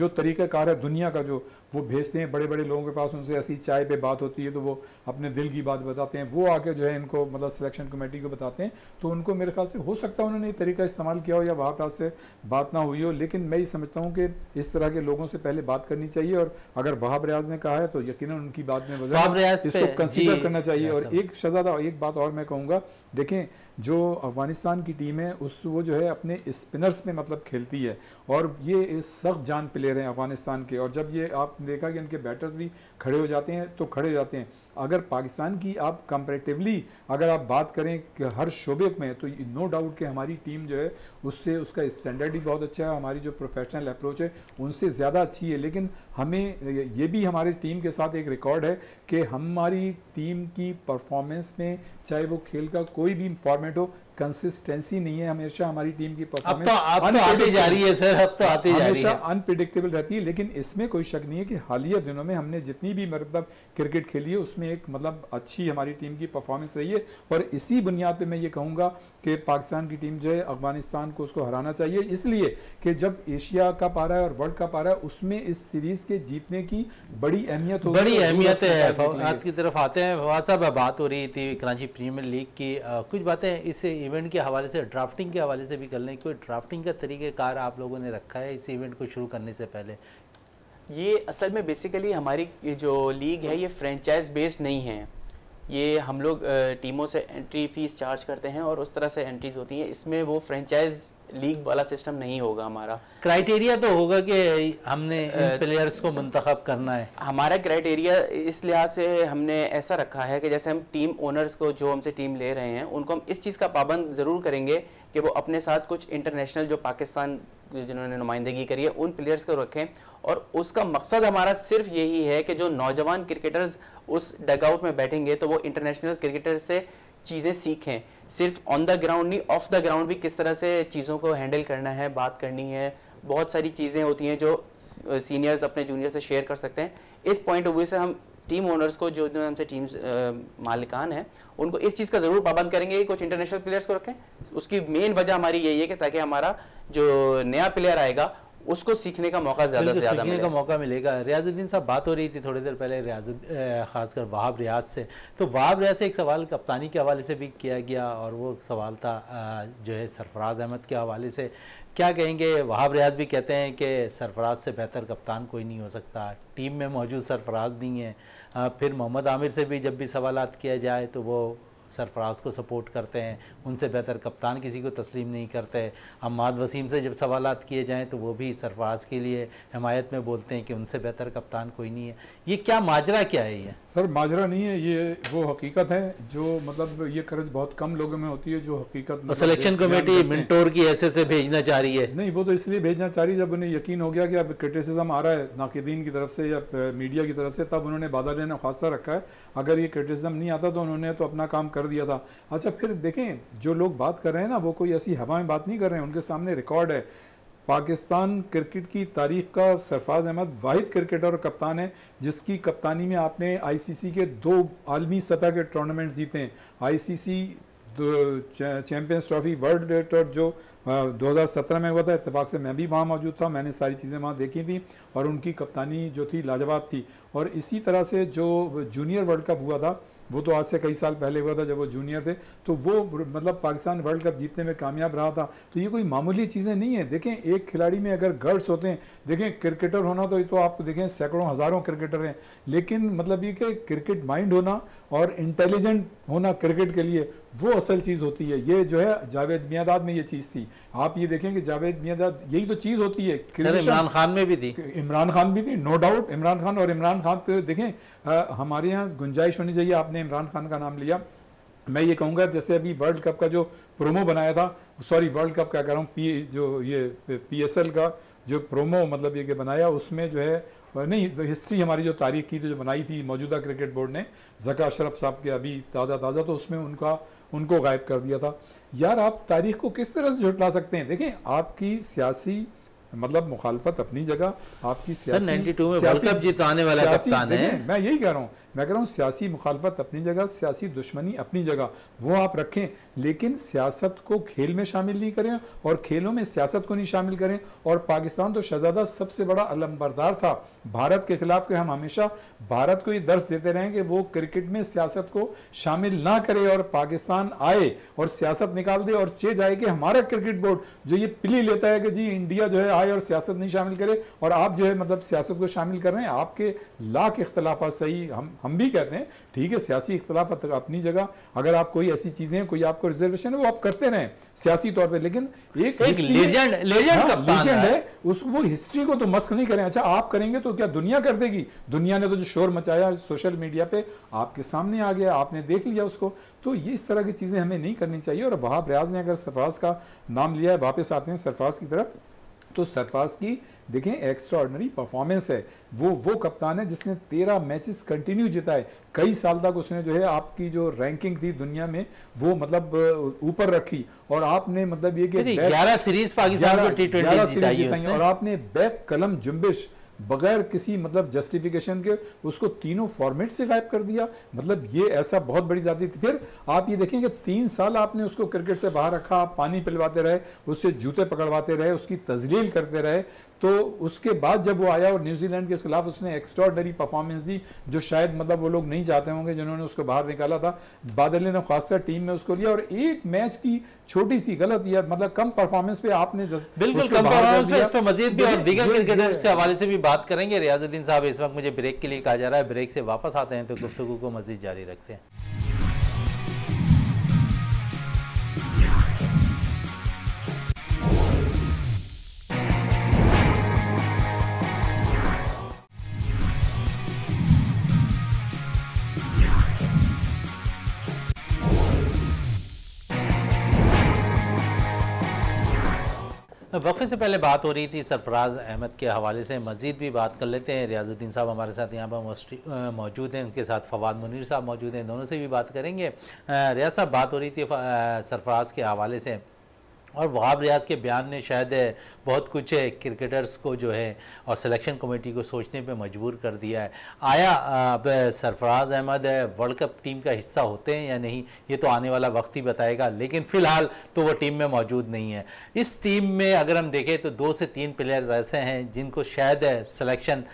जो तरीक़ाकार है दुनिया का जो वो भेजते हैं बड़े बड़े लोगों के पास, उनसे ऐसी चाय पे बात होती है तो वो अपने दिल की बात बताते हैं, वो आके जो है इनको मतलब सिलेक्शन कमेटी को बताते हैं। तो उनको मेरे ख्याल से हो सकता है उन्होंने ये तरीका इस्तेमाल किया हो या वहाँ पास से बात ना हुई हो, लेकिन मैं ये समझता हूँ कि इस तरह के लोगों से पहले बात करनी चाहिए। और अगर वहाब रियाज ने कहा है तो यकीनन उनकी बात में वजह इसको कंसीडर करना चाहिए। और एक शहजादा एक बात और मैं कहूँगा, देखें जो अफगानिस्तान की टीम है उस वो जो है अपने स्पिनर्स में मतलब खेलती है और ये सख्त जान प्लेयर हैं अफगानिस्तान के। और जब ये आप देखा कि इनके बैटर्स भी खड़े हो जाते हैं तो खड़े हो जाते हैं। अगर पाकिस्तान की आप कंपैरेटिवली अगर आप बात करें कि हर शोबे में, तो नो डाउट कि हमारी टीम जो है उससे उसका स्टैंडर्ड भी बहुत अच्छा है, हमारी जो प्रोफेशनल अप्रोच है उनसे ज़्यादा अच्छी है। लेकिन हमें ये भी हमारी टीम के साथ एक रिकॉर्ड है कि हमारी टीम की परफॉर्मेंस में, चाहे वो खेल का कोई भी फॉर्मेट हो, कंसिस्टेंसी नहीं है। हमेशा हमारी टीम की परफॉर्मेंस अब तो, तो आती जा रही है सर, अब तो आती जा रही है, अनप्रेडिक्टेबल रहती है। लेकिन इसमें कोई शक नहीं है कि हालिया दिनों में हमने जितनी भी मतलब क्रिकेट खेली है उसमें एक मतलब अच्छी हमारी टीम की परफॉर्मेंस रही है। और इसी बुनियाद पे मैं ये कहूँगा कि पाकिस्तान की टीम जो है अफगानिस्तान को उसको हराना चाहिए, इसलिए कि जब एशिया कप आ रहा है और वर्ल्ड कप आ रहा है उसमें इस सीरीज के जीतने की बड़ी अहमियत हो बड़ी अहमियत है। आज की तरफ आते हैं फवाद साहब, बात हो रही थी कराची प्रीमियर लीग की, कुछ बातें इसे इवेंट के हवाले से, ड्राफ्टिंग के हवाले से भी कर लें। कोई ड्राफ्टिंग का तरीक़ेकार आप लोगों ने रखा है इस इवेंट को शुरू करने से पहले? ये असल में बेसिकली हमारी जो लीग है ये फ्रेंचाइज बेस्ड नहीं है, ये हम लोग टीमों से एंट्री फीस चार्ज करते हैं और उस तरह से एंट्रीज होती हैं। इसमें वो फ्रेंचाइज लीग वाला सिस्टम नहीं होगा। हमारा क्राइटेरिया तो होगा कि हमने इन प्लेयर्स को मुंतखब करना है। हमारा क्राइटेरिया इस लिहाज से हमने ऐसा रखा है कि जैसे हम टीम ओनर्स को, जो हमसे टीम ले रहे हैं उनको, हम इस चीज़ का पाबंद ज़रूर करेंगे कि वो अपने साथ कुछ इंटरनेशनल, जो पाकिस्तान जिन्होंने नुमाइंदगी करी है, उन प्लेयर्स को रखें। और उसका मकसद हमारा सिर्फ यही है कि जो नौजवान क्रिकेटर्स उस डगआउट में बैठेंगे तो वो इंटरनेशनल क्रिकेटर से चीज़ें सीखें, सिर्फ ऑन द ग्राउंड नहीं, ऑफ द ग्राउंड भी किस तरह से चीज़ों को हैंडल करना है, बात करनी है। बहुत सारी चीज़ें होती हैं जो सीनियर्स अपने जूनियर से शेयर कर सकते हैं। इस पॉइंट ऑफ व्यू से हम टीम ओनर्स को, जो हमसे टीम मालिकान हैं, उनको इस चीज़ का ज़रूर पाबंद करेंगे कि कुछ इंटरनेशनल प्लेयर्स को रखें। उसकी मेन वजह हमारी यही है कि ताकि हमारा जो नया प्लेयर आएगा उसको सीखने का मौका ज़्यादा से ज़्यादा सीखने का मौका मिलेगा। रियाजुद्दीन साहब, बात हो रही थी थोड़ी देर पहले रियाजुद ख़ासकर वहाब रियाज से, तो वहाब रियाज से एक सवाल कप्तानी के हवाले से भी किया गया और वो सवाल था जो है सरफराज अहमद के हवाले से। क्या कहेंगे? वहाब रियाज भी कहते हैं कि सरफराज से बेहतर कप्तान कोई नहीं हो सकता, टीम में मौजूद सरफराज नहीं है। फिर मोहम्मद आमिर से भी जब भी सवाल किया जाए तो वो सरफराज को सपोर्ट करते हैं, उनसे बेहतर कप्तान किसी को तस्लीम नहीं करते। इमाद वसीम से जब सवालात किए जाएं तो वो भी सरफराज के लिए हमायत में बोलते हैं कि उनसे बेहतर कप्तान कोई नहीं है। ये क्या माजरा क्या है? ये सर माजरा नहीं है, ये वो हकीकत है जो मतलब ये कर्ज बहुत कम लोगों में होती है, जो हकीकत सिलेक्शन कमेटी मेंटोर की ऐसे से भेजना चाह रही है। नहीं, वो तो इसलिए भेजना चाह रही है जब उन्हें यकीन हो गया कि अब क्रिटिसिज्म आ रहा है नाकिदीन की तरफ से या मीडिया की तरफ से, तब उन्होंने बाधा लेना खासा रखा है। अगर ये क्रिटिसिज्म नहीं आता तो उन्होंने तो अपना काम कर दिया था। अच्छा, फिर देखें जो लोग बात कर रहे हैं ना, वो कोई ऐसी हवा में बात नहीं कर रहे हैं, उनके सामने रिकॉर्ड है। पाकिस्तान क्रिकेट की तारीख का सरफराज अहमद वाहिद क्रिकेटर और कप्तान है जिसकी कप्तानी में आपने आईसीसी के दो आलमी सतह के टूर्नामेंट जीते हैं, ICC champions trophy, world tour जो दो हज़ार सत्रह में हुआ था, इत्तेफाक से मैं भी वहाँ मौजूद था, मैंने सारी चीज़ें वहाँ देखी थी और उनकी कप्तानी जो थी लाजवाब थी। और इसी तरह से जो जूनियर वर्ल्ड कप हुआ था, वो तो आज से कई साल पहले हुआ था जब वो जूनियर थे, तो वो मतलब पाकिस्तान वर्ल्ड कप जीतने में कामयाब रहा था। तो ये कोई मामूली चीज़ें नहीं है। देखें, एक खिलाड़ी में अगर गर्ड्स होते हैं, देखें क्रिकेटर होना तो ये तो आपको देखें सैकड़ों हज़ारों क्रिकेटर हैं, लेकिन मतलब ये कि क्रिकेट माइंड होना और इंटेलिजेंट होना क्रिकेट के लिए, वो असल चीज़ होती है। ये जो है जावेद मियांदाद में ये चीज़ थी। आप ये देखें कि जावेद मियांदाद यही तो चीज़ होती है। इमरान खान में भी थी, इमरान खान भी थी, नो डाउट इमरान खान। और इमरान खान तो देखें आ, हमारे यहाँ गुंजाइश होनी चाहिए। आपने इमरान खान का नाम लिया, मैं ये कहूँगा जैसे अभी वर्ल्ड कप का जो प्रोमो बनाया था, सॉरी वर्ल्ड कप का कह रहा हूँ, पी जो ये पी एस एल का जो प्रोमो मतलब ये बनाया, उसमें जो है नहीं हिस्ट्री हमारी जो तारीख की तो जो बनाई थी मौजूदा क्रिकेट बोर्ड ने, ज़का अशरफ साहब के अभी ताज़ा ताज़ा, तो उसमें उनका उनको गायब कर दिया था। यार आप तारीख को किस तरह से झुटला सकते हैं? देखें, आपकी सियासी मतलब मुखालफत अपनी जगह, आपकी सियासी बानवे में वर्ल्ड कप जिताने वाला कप्तान है, मैं यही कह रहा हूँ, मैं कह रहा हूँ सियासी मुखालफत अपनी जगह, सियासी दुश्मनी अपनी जगह, वो आप रखें, लेकिन सियासत को खेल में शामिल नहीं करें और खेलों में सियासत को नहीं शामिल करें। और पाकिस्तान तो शहजादा सबसे बड़ा अलमबरदार था भारत के खिलाफ कि हम हमेशा भारत को ये दर्श देते रहें कि वो क्रिकेट में सियासत को शामिल ना करे और पाकिस्तान आए और सियासत निकाल दे और चे जाए कि हमारा क्रिकेट बोर्ड जो ये पिली लेता है कि जी इंडिया जो है आए और सियासत नहीं शामिल करे, और आप जो है मतलब सियासत को शामिल कर रहे हैं। आपके लाख इख्तलाफा सही, हम हम भी कहते हैं ठीक है, सियासी इख्तलाफत अपनी जगह, अगर आप कोई ऐसी चीज़ें, कोई आपको रिजर्वेशन है वो आप करते रहें सियासी तौर पे, लेकिन एक, एक लेजेंड लेजेंड कप्तान है, उस वो हिस्ट्री को तो मस्क नहीं करें। अच्छा आप करेंगे तो क्या दुनिया कर देगी? दुनिया ने तो जो शोर मचाया सोशल मीडिया पे आपके सामने आ गया, आपने देख लिया उसको। तो ये इस तरह की चीज़ें हमें नहीं करनी चाहिए। और वहाब रियाज ने अगर सरफराज का नाम लिया है, वापस आते हैं सरफराज की तरफ, तो सरफराज की देखें एक्स्ट्रा ऑर्डनरी परफॉर्मेंस है। वो वो कप्तान है जिसने तेरह मैचेस कंटिन्यू जिताए, कई साल तक उसने जो है आपकी जो रैंकिंग थी दुनिया में वो मतलब ऊपर रखी, और आपने मतलब ये कि ग्यारह सीरीज पाकिस्तान को टी ट्वेंटी जिताई है और आपने बैक कलम जुम्बिश बगैर किसी मतलब जस्टिफिकेशन के उसको तीनों फॉर्मेट से गायब कर दिया। मतलब ये ऐसा बहुत बड़ी जाती थी। फिर आप ये देखें कि तीन साल आपने उसको क्रिकेट से बाहर रखा, आप पानी पिलवाते रहे, उससे जूते पकड़वाते रहे, उसकी तजलील करते रहे। तो उसके बाद जब वो आया और न्यूजीलैंड के खिलाफ उसने एक्स्ट्राऑर्डिनरी परफॉर्मेंस दी, जो शायद मतलब वो लोग नहीं चाहते होंगे जिन्होंने उसको बाहर निकाला था। बादल ने खासकर टीम में उसको लिया और एक मैच की छोटी सी गलत या मतलब कम परफॉर्मेंस पे आपने बिल्कुल कम परफॉर्मेंस पे इस पे मजीद भी और दीगर क्रिकेटर्स के हवाले से भी बात करेंगे। रियाजुद्दीन साहब इस वक्त मुझे ब्रेक के लिए कहा जा रहा है, ब्रेक से वापस आते हैं तो गुफ्तगू को मजीद जारी रखते हैं। वक्फे से पहले बात हो रही थी सरफराज अहमद के हवाले से, मज़ीद भी बात कर लेते हैं। रियाजुद्दीन साहब हमारे साथ यहाँ पर मौजूद हैं, उनके साथ फवाद मुनीर साहब मौजूद हैं, दोनों से भी बात करेंगे। रियाज साहब, बात हो रही थी सरफराज के हवाले से और वहाब रियाज के बयान ने शायद बहुत कुछ क्रिकेटर्स को जो है और सिलेक्शन कमेटी को सोचने पे मजबूर कर दिया है। आया अब Sarfaraz Ahmed world cup team का हिस्सा होते हैं या नहीं, ये तो आने वाला वक्त ही बताएगा, लेकिन फ़िलहाल तो वो टीम में मौजूद नहीं है। इस टीम में अगर हम देखें तो दो से तीन प्लेयर्स ऐसे हैं जिनको शायद सिलेक्शन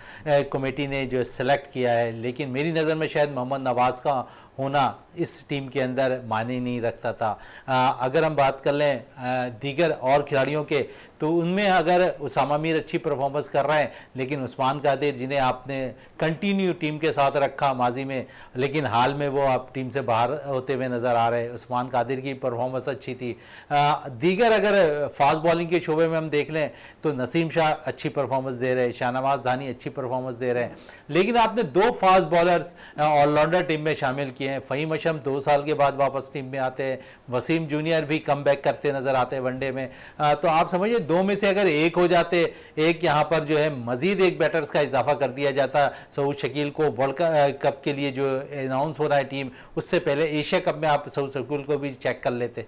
कमेटी ने जो सिलेक्ट किया है, लेकिन मेरी नज़र में शायद मोहम्मद नवाज़ का होना इस टीम के अंदर माने नहीं रखता था। आ, अगर हम बात कर लें आ, दीगर और खिलाड़ियों के, तो उनमें अगर उसामा मीर अच्छी परफॉर्मेंस कर रहे हैं, लेकिन उस्मान कादिर जिन्हें आपने कंटिन्यू टीम के साथ रखा माजी में, लेकिन हाल में वो आप टीम से बाहर होते हुए नज़र आ रहे हैं। उस्मान कादिर की परफॉर्मेंस अच्छी थी। आ, दीगर अगर फास्ट बॉलिंग के शोबे में हम देख लें तो नसीम शाह अच्छी परफॉर्मेंस दे रहे हैं, शाहनवाज धानी अच्छी परफॉर्मेंस दे रहे हैं, लेकिन आपने दो फास्ट बॉलर्स ऑलराउंडर टीम में शामिल किए हैं। फहीम अशरफ दो साल के बाद वापस टीम में आते हैं, वसीम जूनियर भी कमबैक करते नज़र आते हैं वनडे में। आ, तो आप समझिए दो में से अगर एक हो जाते, एक यहाँ पर जो है मज़ीद एक बैटर्स का इजाफा कर दिया जाता। सऊद शकील को वर्ल्ड कप के लिए जो अनाउंस हो रहा है टीम, उससे पहले एशिया कप में आप सऊद शकील को भी चेक कर लेते।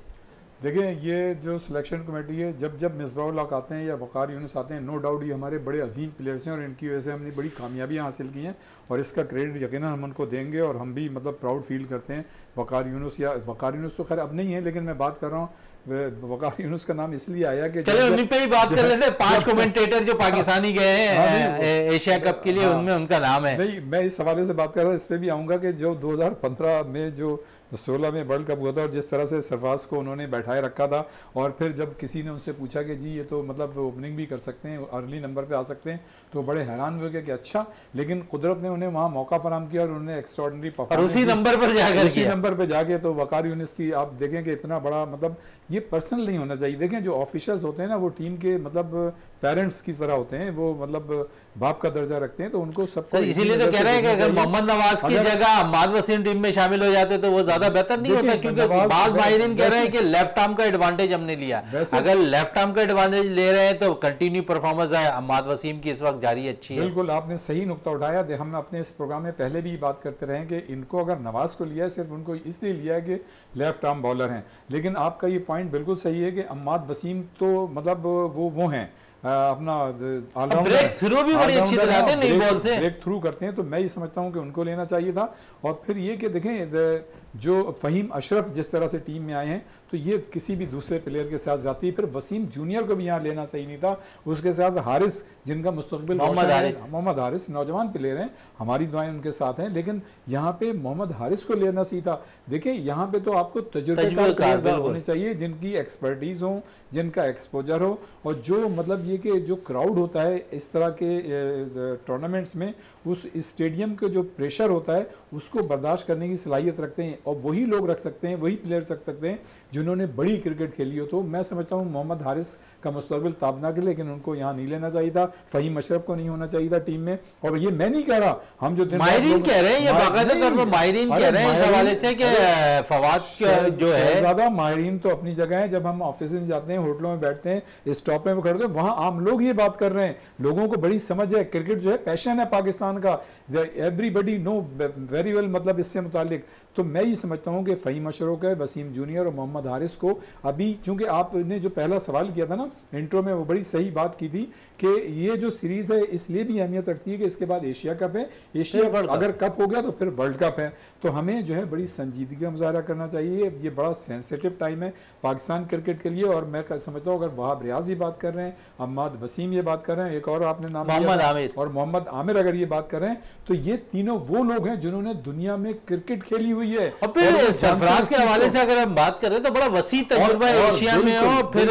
देखिए ये जो सिलेक्शन कमेटी है, जब जब मिसबाह-उल-हक आते हैं या वक़ार यूनिस आते हैं, नो डाउट ये हमारे बड़े अजीम प्लेयर्स हैं और इनकी वजह से हमने बड़ी कामयाबियां हासिल की हैं और इसका क्रेडिट यकीनन हम उनको देंगे और हम भी मतलब प्राउड फील करते हैं। वक़ार यूनिस या वक़ार यूनिस तो खैर अब नहीं है, लेकिन मैं बात कर रहा हूँ वक़ार यूनुस का नाम इसलिए आया कि चलो उन पे ही बात कर लेते हैं। पांच कमेंटेटर जो पाकिस्तानी गए हैं एशिया कप के लिए, उनमें उनका नाम है। नहीं, मैं इस हवाले से बात कर रहा था, इस पे भी आऊँगा कि जो दो हज़ार पंद्रह में जो सोलह में वर्ल्ड कप हुआ था और जिस तरह से सरफराज को उन्होंने बैठाए रखा था और फिर जब किसी ने उनसे पूछा कि जी ये तो मतलब ओपनिंग भी कर सकते हैं, अर्ली नंबर पे आ सकते हैं, तो बड़े हैरान हुए कि अच्छा, लेकिन कुदरत ने उन्हें वहाँ मौका फराहम किया और उन्होंने एक्स्ट्राऑर्डिनरी परफॉर्मेंस उसी नंबर पर जाकर उसी नंबर पर जाके। तो वक़ार यूनिस की आप देखें कि इतना बड़ा मतलब ये पर्सनल नहीं होना चाहिए। देखें जो ऑफिशियल्स होते हैं ना, वो टीम के मतलब पेरेंट्स की तरह होते हैं, वो मतलब बाप का दर्जा रखते हैं, तो उनको सबको इसीलिए तो कह रहे हैं कि अगर मोहम्मद नवाज की जगह इमाद वसीम टीम में शामिल हो जाते तो वो ज्यादा बेहतर नहीं होता, क्योंकि बाद माहिरीन कह रहे हैं कि लेफ्ट आर्म का एडवांटेज हमने लिया। अगर लेफ्ट आर्म का एडवांटेज ले रहे हैं तो कंटिन्यू परफॉर्मेंस है इमाद वसीम की इस वक्त जारी अच्छी है। बिल्कुल आपने सही नुकता उठाया। हम अपने इस प्रोग्राम में पहले भी बात करते रहे कि इनको अगर नवाज को लिया है, सिर्फ उनको इसलिए लिया है कि लेफ्ट आर्म बॉलर हैं, लेकिन आपका ये पॉइंट बिल्कुल सही है कि इमाद वसीम तो मतलब वो वो हैं अपना ब्रेक थ्रू भी बड़ी अच्छी चलाते हैं, नहीं बॉल से ब्रेक थ्रू करते हैं, तो मैं ये समझता हूँ कि उनको लेना चाहिए था। और फिर ये कि देखें जो फहीम अशरफ जिस तरह से टीम में आए हैं, तो ये किसी भी दूसरे प्लेयर के साथ जाती है। फिर वसीम जूनियर को भी यहाँ लेना सही नहीं था, उसके साथ हारिस जिनका मुस्तकबिल मोहम्मद हारिस मोहम्मद हारिस नौजवान प्लेयर हैं, हमारी दुआएं उनके साथ हैं, लेकिन यहाँ पे मोहम्मद हारिस को लेना सही था। देखिए यहाँ पे तो आपको तजुर्बेकार होने चाहिए जिनकी एक्सपर्टीज़ हो, जिनका एक्सपोजर हो, और जो मतलब ये कि जो क्राउड होता है इस तरह के टूर्नामेंट्स में उस स्टेडियम के जो प्रेशर होता है उसको बर्दाश्त करने की सलाहियत रखते हैं, और वही लोग रख सकते हैं, वही प्लेयर्स रख सकते हैं जिन्होंने बड़ी क्रिकेट खेली हो। तो मैं समझता हूँ मोहम्मद हारिस का मुस्तकबिल ताबना के, लेकिन उनको यहाँ नहीं लेना चाहिए था, फ़हीम अशरफ को नहीं होना चाहिए था टीम में। और ये मैं नहीं कह रहा, हम जो माहिरीन कह रहे हैं, ये बाकायदा तौर पर माहिरीन कह रहे हैं इस हवाले से कि फवाद जो है ज़्यादा माहिरीन तो अपनी जगह है। जब हम ऑफिस में जाते हैं, होटलों में बैठते हैं, स्टॉप में खड़े होते हैं, वहाँ आम लोग ये बात कर रहे हैं, लोगों को बड़ी समझ है, क्रिकेट जो है पैशन है पाकिस्तान का, एवरीबडी नो वेरी वेल, मतलब इससे मुतालिक। तो मैं ये समझता हूँ कि फ़हीम अशरफ है, वसीम जूनियर और मोहम्मद हारिस को अभी, चूँकि आपने जो पहला सवाल किया था ना इंट्रो में, वो बड़ी सही बात की थी कि ये जो सीरीज़ है इसलिए भी अहमियत रखती है कि इसके बाद एशिया कप है, एशिया कप अगर कप हो गया तो फिर वर्ल्ड कप है। तो हमें जो है बड़ी संजीदगी का मुजाहरा करना चाहिए, ये बड़ा सेंसिटिव टाइम है पाकिस्तान क्रिकेट के लिए। और मैं समझता हूँ अगर वहाब रियाज ये बात कर रहे हैं, इमाद वसीम ये बात कर रहे हैं, एक और आपने नाम मोहम्मद आमिर, और मोहम्मद आमिर अगर ये बात कर रहे हैं, तो ये तीनों वो लोग हैं जिन्होंने दुनिया में क्रिकेट खेली हुई है। और फिर सरफराज के हवाले से अगर हम बात करें तो बड़ा वसी तजुर्बा है एशिया में। और फिर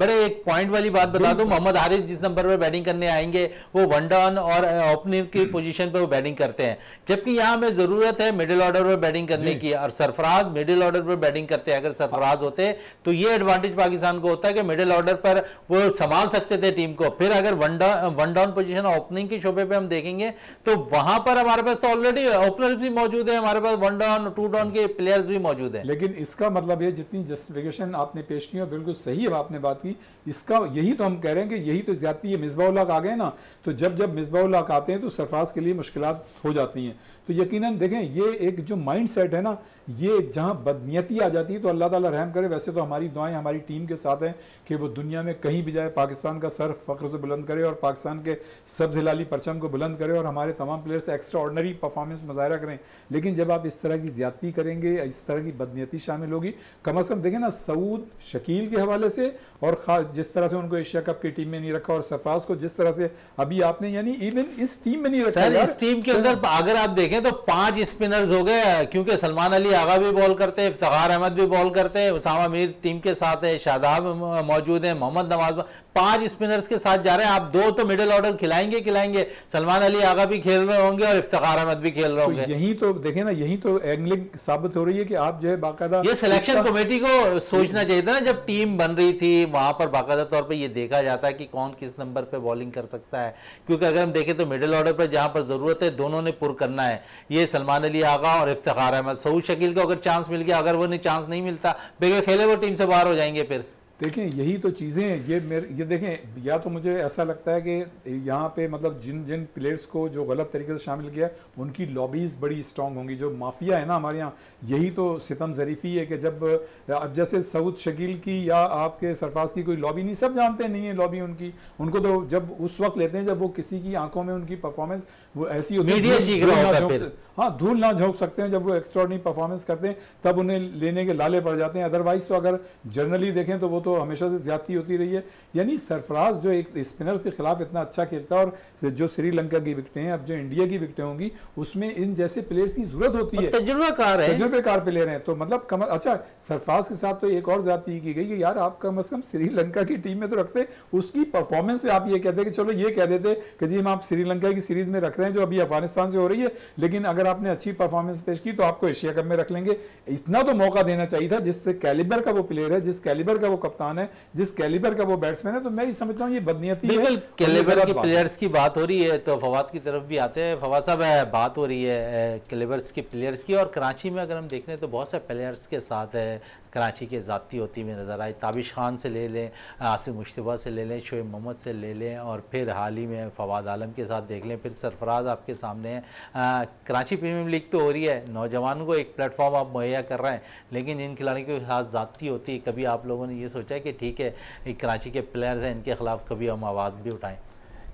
बड़े एक पॉइंट वाली बात बता दूं, मोहम्मद हारिस जिस नंबर पर बैटिंग करने आएंगे वो वन डाउन और ओपनिंग की पोजीशन पर वो बैटिंग करते हैं, जबकि यहाँ हमें जरूरत है मिडिल ऑर्डर पर बैटिंग करने की, और सरफराज मिडिल ऑर्डर पर बैटिंग करते हैं। अगर सरफराज होते तो ये एडवांटेज पाकिस्तान को होता है कि मिडिल ऑर्डर पर वो संभाल सकते थे टीम को। फिर अगर one down one down position opening के शोबे पे हम देखेंगे तो वहां पर हमारे पास तो ऑलरेडी ओपनर भी मौजूद है, हमारे पास वन डाउन टू डाउन के प्लेयर्स भी मौजूद हैं। लेकिन इसका मतलब ये जितनी जस्टिफिकेशन आपने पेश की और बिल्कुल सही है आपने बात की, इसका यही तो हम कह रहे हैं कि यही तो ज्यादती है। मिसबाह-उल-हक आ गए ना, तो जब जब मिसबाह-उल-हक आते हैं तो सरफराज के लिए मुश्किलात हो जाती हैं। तो यकीनन देखें ये एक जो माइंड सेट है ना, ये जहाँ बदनीयती आ जाती है तो अल्लाह ताला रहम करे। वैसे तो हमारी दुआएं हमारी टीम के साथ हैं कि वो दुनिया में कहीं भी जाए पाकिस्तान का सर फख्र से बुलंद करे और पाकिस्तान के सब्ज हिलाली परचम को बुलंद करे और हमारे तमाम प्लेयर्स एक्स्ट्रा ऑर्डनरी परफॉर्मेंस मुजाहरा करें। लेकिन जब आप इस तरह की ज्यादती करेंगे, इस तरह की बदनीयती शामिल होगी, कम अज़ कम देखें ना सऊद शकील के हवाले से, और जिस तरह से उनको एशिया कप की टीम में नहीं रखा और सरफराज को जिस तरह से अभी आपने, यानी इवन इस टीम में नहीं रखा। इस टीम के अंदर अगर आप देखें तो पांच स्पिनर्स हो गए, क्योंकि सलमान अली आगा भी बॉल करते हैं, इफ्तिखार अहमद भी बॉल करते हैं, उसामा मीर टीम के साथ है, शाहजादा मौजूद है, मोहम्मद नवाज, पांच स्पिनर्स के साथ जा रहे हैं। आप दो तो मिडिल ऑर्डर खिलाएंगे खिलाएंगे सलमान अली आगा भी खेल रहे होंगे और इफ्तिखार अहमद भी खेल रहे होंगे। तो यही तो देखें ना, यही तो एंगलिंग साबित हो रही है कि आप जो है बाकायदा, ये सिलेक्शन कमेटी को सोचना चाहिए था ना जब टीम बन रही थी, वहां पर बाकायदा तौर पर यह देखा जाता है कि कौन किस नंबर पर बॉलिंग कर सकता है। क्योंकि अगर हम देखें तो मिडिल ऑर्डर पर जहां पर जरूरत है दोनों ने पुर करना है, ये सलमान अली आगा और इफ्तिखार अहमद। सऊद शकील को अगर चांस मिल गया, अगर वो नहीं चांस नहीं मिलता बगैर खेले वो टीम से बाहर हो जाएंगे। फिर देखें यही तो चीज़ें हैं, ये मेरे ये देखें, या तो मुझे ऐसा लगता है कि यहाँ पे मतलब जिन जिन प्लेयर्स को जो गलत तरीके से शामिल किया है उनकी लॉबीज़ बड़ी स्ट्रांग होंगी। जो माफिया है ना हमारे यहाँ, यही तो सितम ज़रीफ़ी है कि जब अब जैसे सऊद शकील की या आपके सरफराज की कोई लॉबी नहीं, सब जानते नहीं है लॉबी उनकी, उनको तो जब उस वक्त लेते हैं जब वो किसी की आंखों में उनकी परफॉर्मेंस वो ऐसी होती है, हाँ धूल ना झोंक सकते हैं, जब वो एक्स्ट्राऑर्डिनरी परफॉर्मेंस करते हैं तब उन्हें लेने के लाले पड़ जाते हैं। अदरवाइज़ तो अगर जनरली देखें तो वो तो तो हमेशा से ज्यादती होती रही है। यानी सरफराज जो एक स्पिनर्स के खिलाफ इतना अच्छा खेलता है, और जो श्रीलंका की विकेटें हैं, अब जो इंडिया की विकेटें होंगी उसमें इन जैसे प्लेयर्स की जरूरत होती है, तजुर्बाकार है, तजुर्बेकार प्लेयर हैं। तो मतलब कम, अच्छा सरफराज के साथ तो एक और ज्यादती की गई कि यार आप कम से कम श्रीलंका की टीम में तो रखते, उसकी परफॉर्मेंस पे आप ये कहते कि चलो ये कह देते कि जी हम आप श्रीलंका की सीरीज में रख रहे हैं जो अभी अफगानिस्तान से हो रही है, लेकिन अगर आपने अच्छी परफॉर्मेंस पेश की तो आपको एशिया कप में रख लेंगे। इतना तो मौका देना चाहिए था, जिस कैलिबर का वो प्लेयर है, जिस कैलिबर का वो है, जिस कैलिबर का वो बैट्समैन है। तो मैं ये समझता हूं ये बदनीयती है। बिल्कुल कैलिबर के प्लेयर्स की बात हो रही है तो फवाद की तरफ भी आते हैं। फवाद साहब, बात हो रही है कैलिबर्स के प्लेयर्स की, और कराची में अगर हम देख लें तो बहुत से प्लेयर्स के साथ है कराची के ज़ाती होती में नज़र आए। ताबिश खान से ले लें, आसिम मुश्तबा से ले लें, शोएब मोहम्मद से ले लें, और फिर हाल ही में फवाद आलम के साथ देख लें। फिर सरफराज आपके सामने है। आ, कराची प्रीमियर लीग तो हो रही है, नौजवानों को एक प्लेटफॉर्म आप मुहैया कर रहे हैं, लेकिन इन खिलाड़ियों के साथ ज़ाती होती, कभी आप लोगों ने यह सोचा है कि ठीक है कराची के प्लेयर्स हैं, इनके खिलाफ कभी हम आवाज़ भी उठाएँ?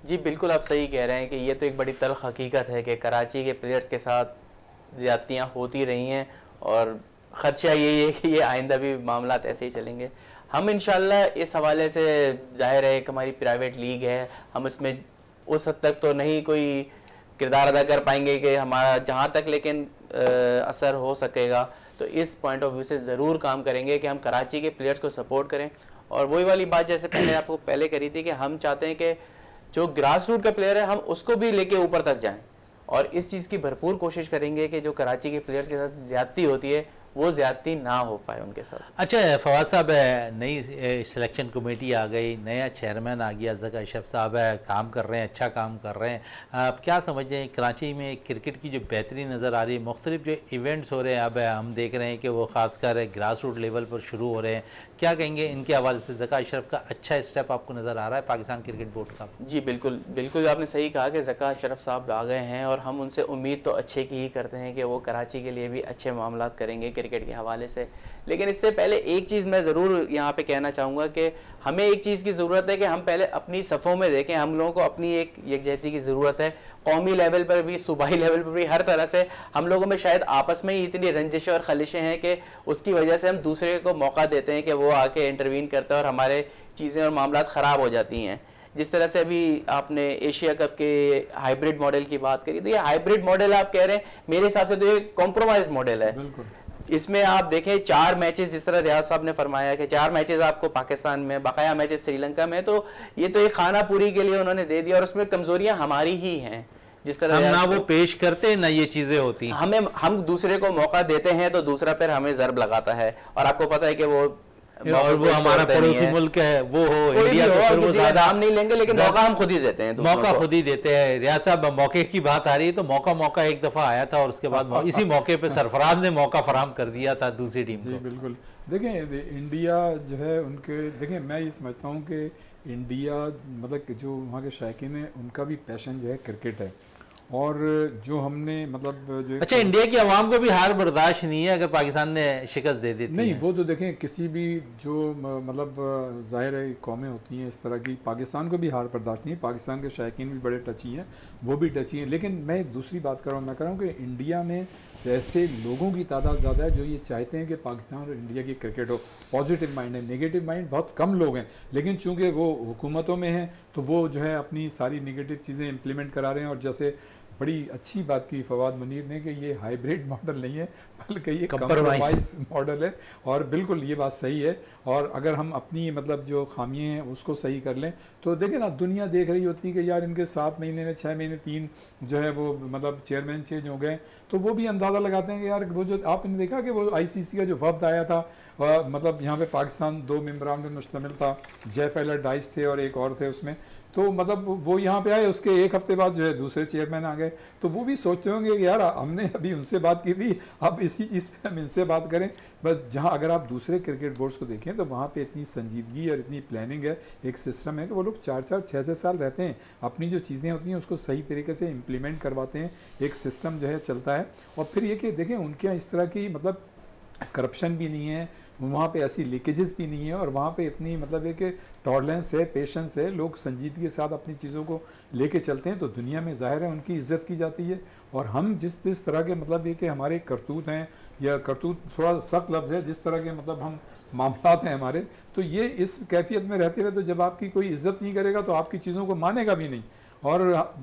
जी बिल्कुल आप सही कह रहे हैं कि ये तो एक बड़ी तल्ख हकीकत है कि कराची के प्लेयर्स के साथ ज़्यादतियाँ होती रही हैं, और ख़दशा यही है कि ये आइंदा भी मामला ऐसे ही चलेंगे। हम इंशाल्लाह इस हवाले से, जाहिर है कि हमारी प्राइवेट लीग है, हम इसमें उस हद तक तो नहीं कोई किरदार अदा कर पाएंगे कि हमारा जहाँ तक लेकिन आ, असर हो सकेगा, तो इस पॉइंट ऑफ व्यू से ज़रूर काम करेंगे कि हम कराची के प्लेयर्स को सपोर्ट करें। और वही वाली बात जैसे पहले आपको पहले करी थी कि हम चाहते हैं कि जो ग्रास रूट का प्लेयर है हम उसको भी लेके ऊपर तक जाएँ, और इस चीज़ की भरपूर कोशिश करेंगे कि जो कराची के प्लेयर्स के साथ ज्यादती होती है वो ज्यादती ना हो पाए उनके साथ। अच्छा फवाद साहब, नई सिलेक्शन कमेटी आ गई, नया चेयरमैन आ गया, ज़का अशरफ साहब काम कर रहे हैं, अच्छा काम कर रहे हैं। आप क्या समझते हैं कराची में क्रिकेट की जो बेहतरी नज़र आ रही है, मुख्तलिफ जो इवेंट्स हो रहे हैं, अब हम देख रहे हैं कि वो खासकर ग्रास रूट लेवल पर शुरू हो रहे हैं, क्या कहेंगे इनके हवाले से? ज़का अशरफ का अच्छा स्टेप आपको नज़र आ रहा है पाकिस्तान क्रिकेट बोर्ड का? जी बिल्कुल बिल्कुल, आपने सही कहा कि ज़का अशरफ साहब आ गए हैं और हम उनसे उम्मीद तो अच्छे की ही करते हैं कि वो कराची के लिए भी अच्छे मामला करेंगे क्रिकेट के हवाले से। लेकिन इससे पहले एक चीज़ मैं ज़रूर यहाँ पे कहना चाहूँगा कि हमें एक चीज़ की ज़रूरत है कि हम पहले अपनी सफ़ों में देखें, हम लोगों को अपनी एक यकजहती की ज़रूरत है। कौमी लेवल पर भी, सूबाई लेवल पर भी, हर तरह से हम लोगों में शायद आपस में ही इतनी रंजिशें और खलिशें हैं कि उसकी वजह से हम दूसरे को मौका देते हैं कि वो आके इंटरवीन करता है और हमारे चीज़ें और मामला ख़राब हो जाती हैं। जिस तरह से अभी आपने एशिया कप के हाइब्रिड मॉडल की बात करी, तो ये हाइब्रिड मॉडल आप कह रहे हैं, मेरे हिसाब से तो ये कॉम्प्रोमाइज मॉडल है। इसमें आप देखें चार मैचेस, जिस तरह रियाज साहब ने फरमाया कि चार मैचेस आपको पाकिस्तान में, बकाया मैचेस श्रीलंका में, तो ये तो एक खाना पूरी के लिए उन्होंने दे दिया और उसमें कमजोरियां हमारी ही हैं। जिस तरह हम ना वो पेश करते ना ये चीज़ें होती, हमें हम दूसरे को मौका देते हैं तो दूसरा फिर हमें जरब लगाता है। और आपको पता है कि वो और वो हमारा पड़ोसी मुल्क है, वो हो इंडिया, तो फिर वो ज्यादा हम नहीं लेंगे, लेकिन मौका हम खुद ही देते हैं, मौका खुद ही देते हैं। रियाज साहब मौके की बात आ रही है तो मौका मौका एक दफ़ा आया था और उसके बाद इसी मौके पे सरफराज ने मौका फराम कर दिया था दूसरी टीम को। बिल्कुल देखें इंडिया जो है उनके, देखें मैं ये समझता हूँ कि इंडिया मतलब जो वहाँ के शायकीन हैं उनका भी पैशन जो है क्रिकेट है और जो हमने मतलब जो अच्छा इंडिया की आवाम को भी हार बर्दाश्त नहीं है अगर पाकिस्तान ने शिकस्त दे दी नहीं है। वो तो देखें किसी भी जो मतलब जाहिर है कौमें होती हैं इस तरह की, पाकिस्तान को भी हार बर्दाश्त नहीं है। पाकिस्तान के शायकीन भी बड़े टची हैं, वो भी टची हैं, लेकिन मैं एक दूसरी बात कर रहा हूँ, मैं कह रहा हूँ कि इंडिया में ऐसे लोगों की तादाद ज़्यादा है जो ये चाहते हैं कि पाकिस्तान और इंडिया की क्रिकेट हो। पॉजिटिव माइंड है, नेगेटिव माइंड बहुत कम लोग हैं, लेकिन चूंकि वो हुकूमतों में हैं तो वो जो है अपनी सारी नेगेटिव चीज़ें इम्प्लीमेंट करा रहे हैं। और जैसे बड़ी अच्छी बात की फवाद मुनीर ने कि ये हाइब्रिड मॉडल नहीं है बल्कि ये कॉम्प्रोमाइज़ मॉडल है, और बिल्कुल ये बात सही है। और अगर हम अपनी मतलब जो खामियां हैं उसको सही कर लें तो देखें ना, दुनिया देख रही होती है कि यार इनके सात महीने में छः महीने तीन जो है वो मतलब चेयरमैन चेंज हो गए, तो वो भी अंदाज़ा लगाते हैं कि यार वो जो आपने देखा कि वो आई सी सी का जो वफद आया था आ, मतलब यहाँ पे पाकिस्तान दो मेम्बरान में मुश्तमिल था, जैफ एलर डाइस थे और एक और थे उसमें, तो मतलब वो यहाँ पे आए, उसके एक हफ्ते बाद जो है दूसरे चेयरमैन आ गए, तो वो भी सोचते होंगे कि यार हमने अभी उनसे बात की थी, अब इसी चीज़ पे हम इनसे बात करें। बस जहाँ अगर आप दूसरे क्रिकेट बोर्ड्स को देखें तो वहाँ पे इतनी संजीदगी और इतनी प्लानिंग है, एक सिस्टम है कि वो लोग चार चार छः छः साल रहते हैं, अपनी जो चीज़ें होती हैं उसको सही तरीके से इम्प्लीमेंट करवाते हैं, एक सिस्टम जो है चलता है। और फिर ये कि देखें उनके यहाँ इस तरह की मतलब करप्शन भी नहीं है, वहाँ पे ऐसी लीकेजेस भी नहीं है, और वहाँ पे इतनी मतलब है कि टॉलरेंस है, पेशेंस है, लोग संजीदगी के साथ अपनी चीज़ों को लेके चलते हैं, तो दुनिया में जाहिर है उनकी इज्जत की जाती है। और हम जिस जिस तरह के मतलब ये कि हमारे करतूत हैं, या करतूत थोड़ा सख्त लफ्ज़ है, जिस तरह के मतलब हम मामला हैं हमारे, तो ये इस कैफियत में रहते हुए तो जब आपकी कोई इज्जत नहीं करेगा तो आपकी चीज़ों को मानेगा भी नहीं। और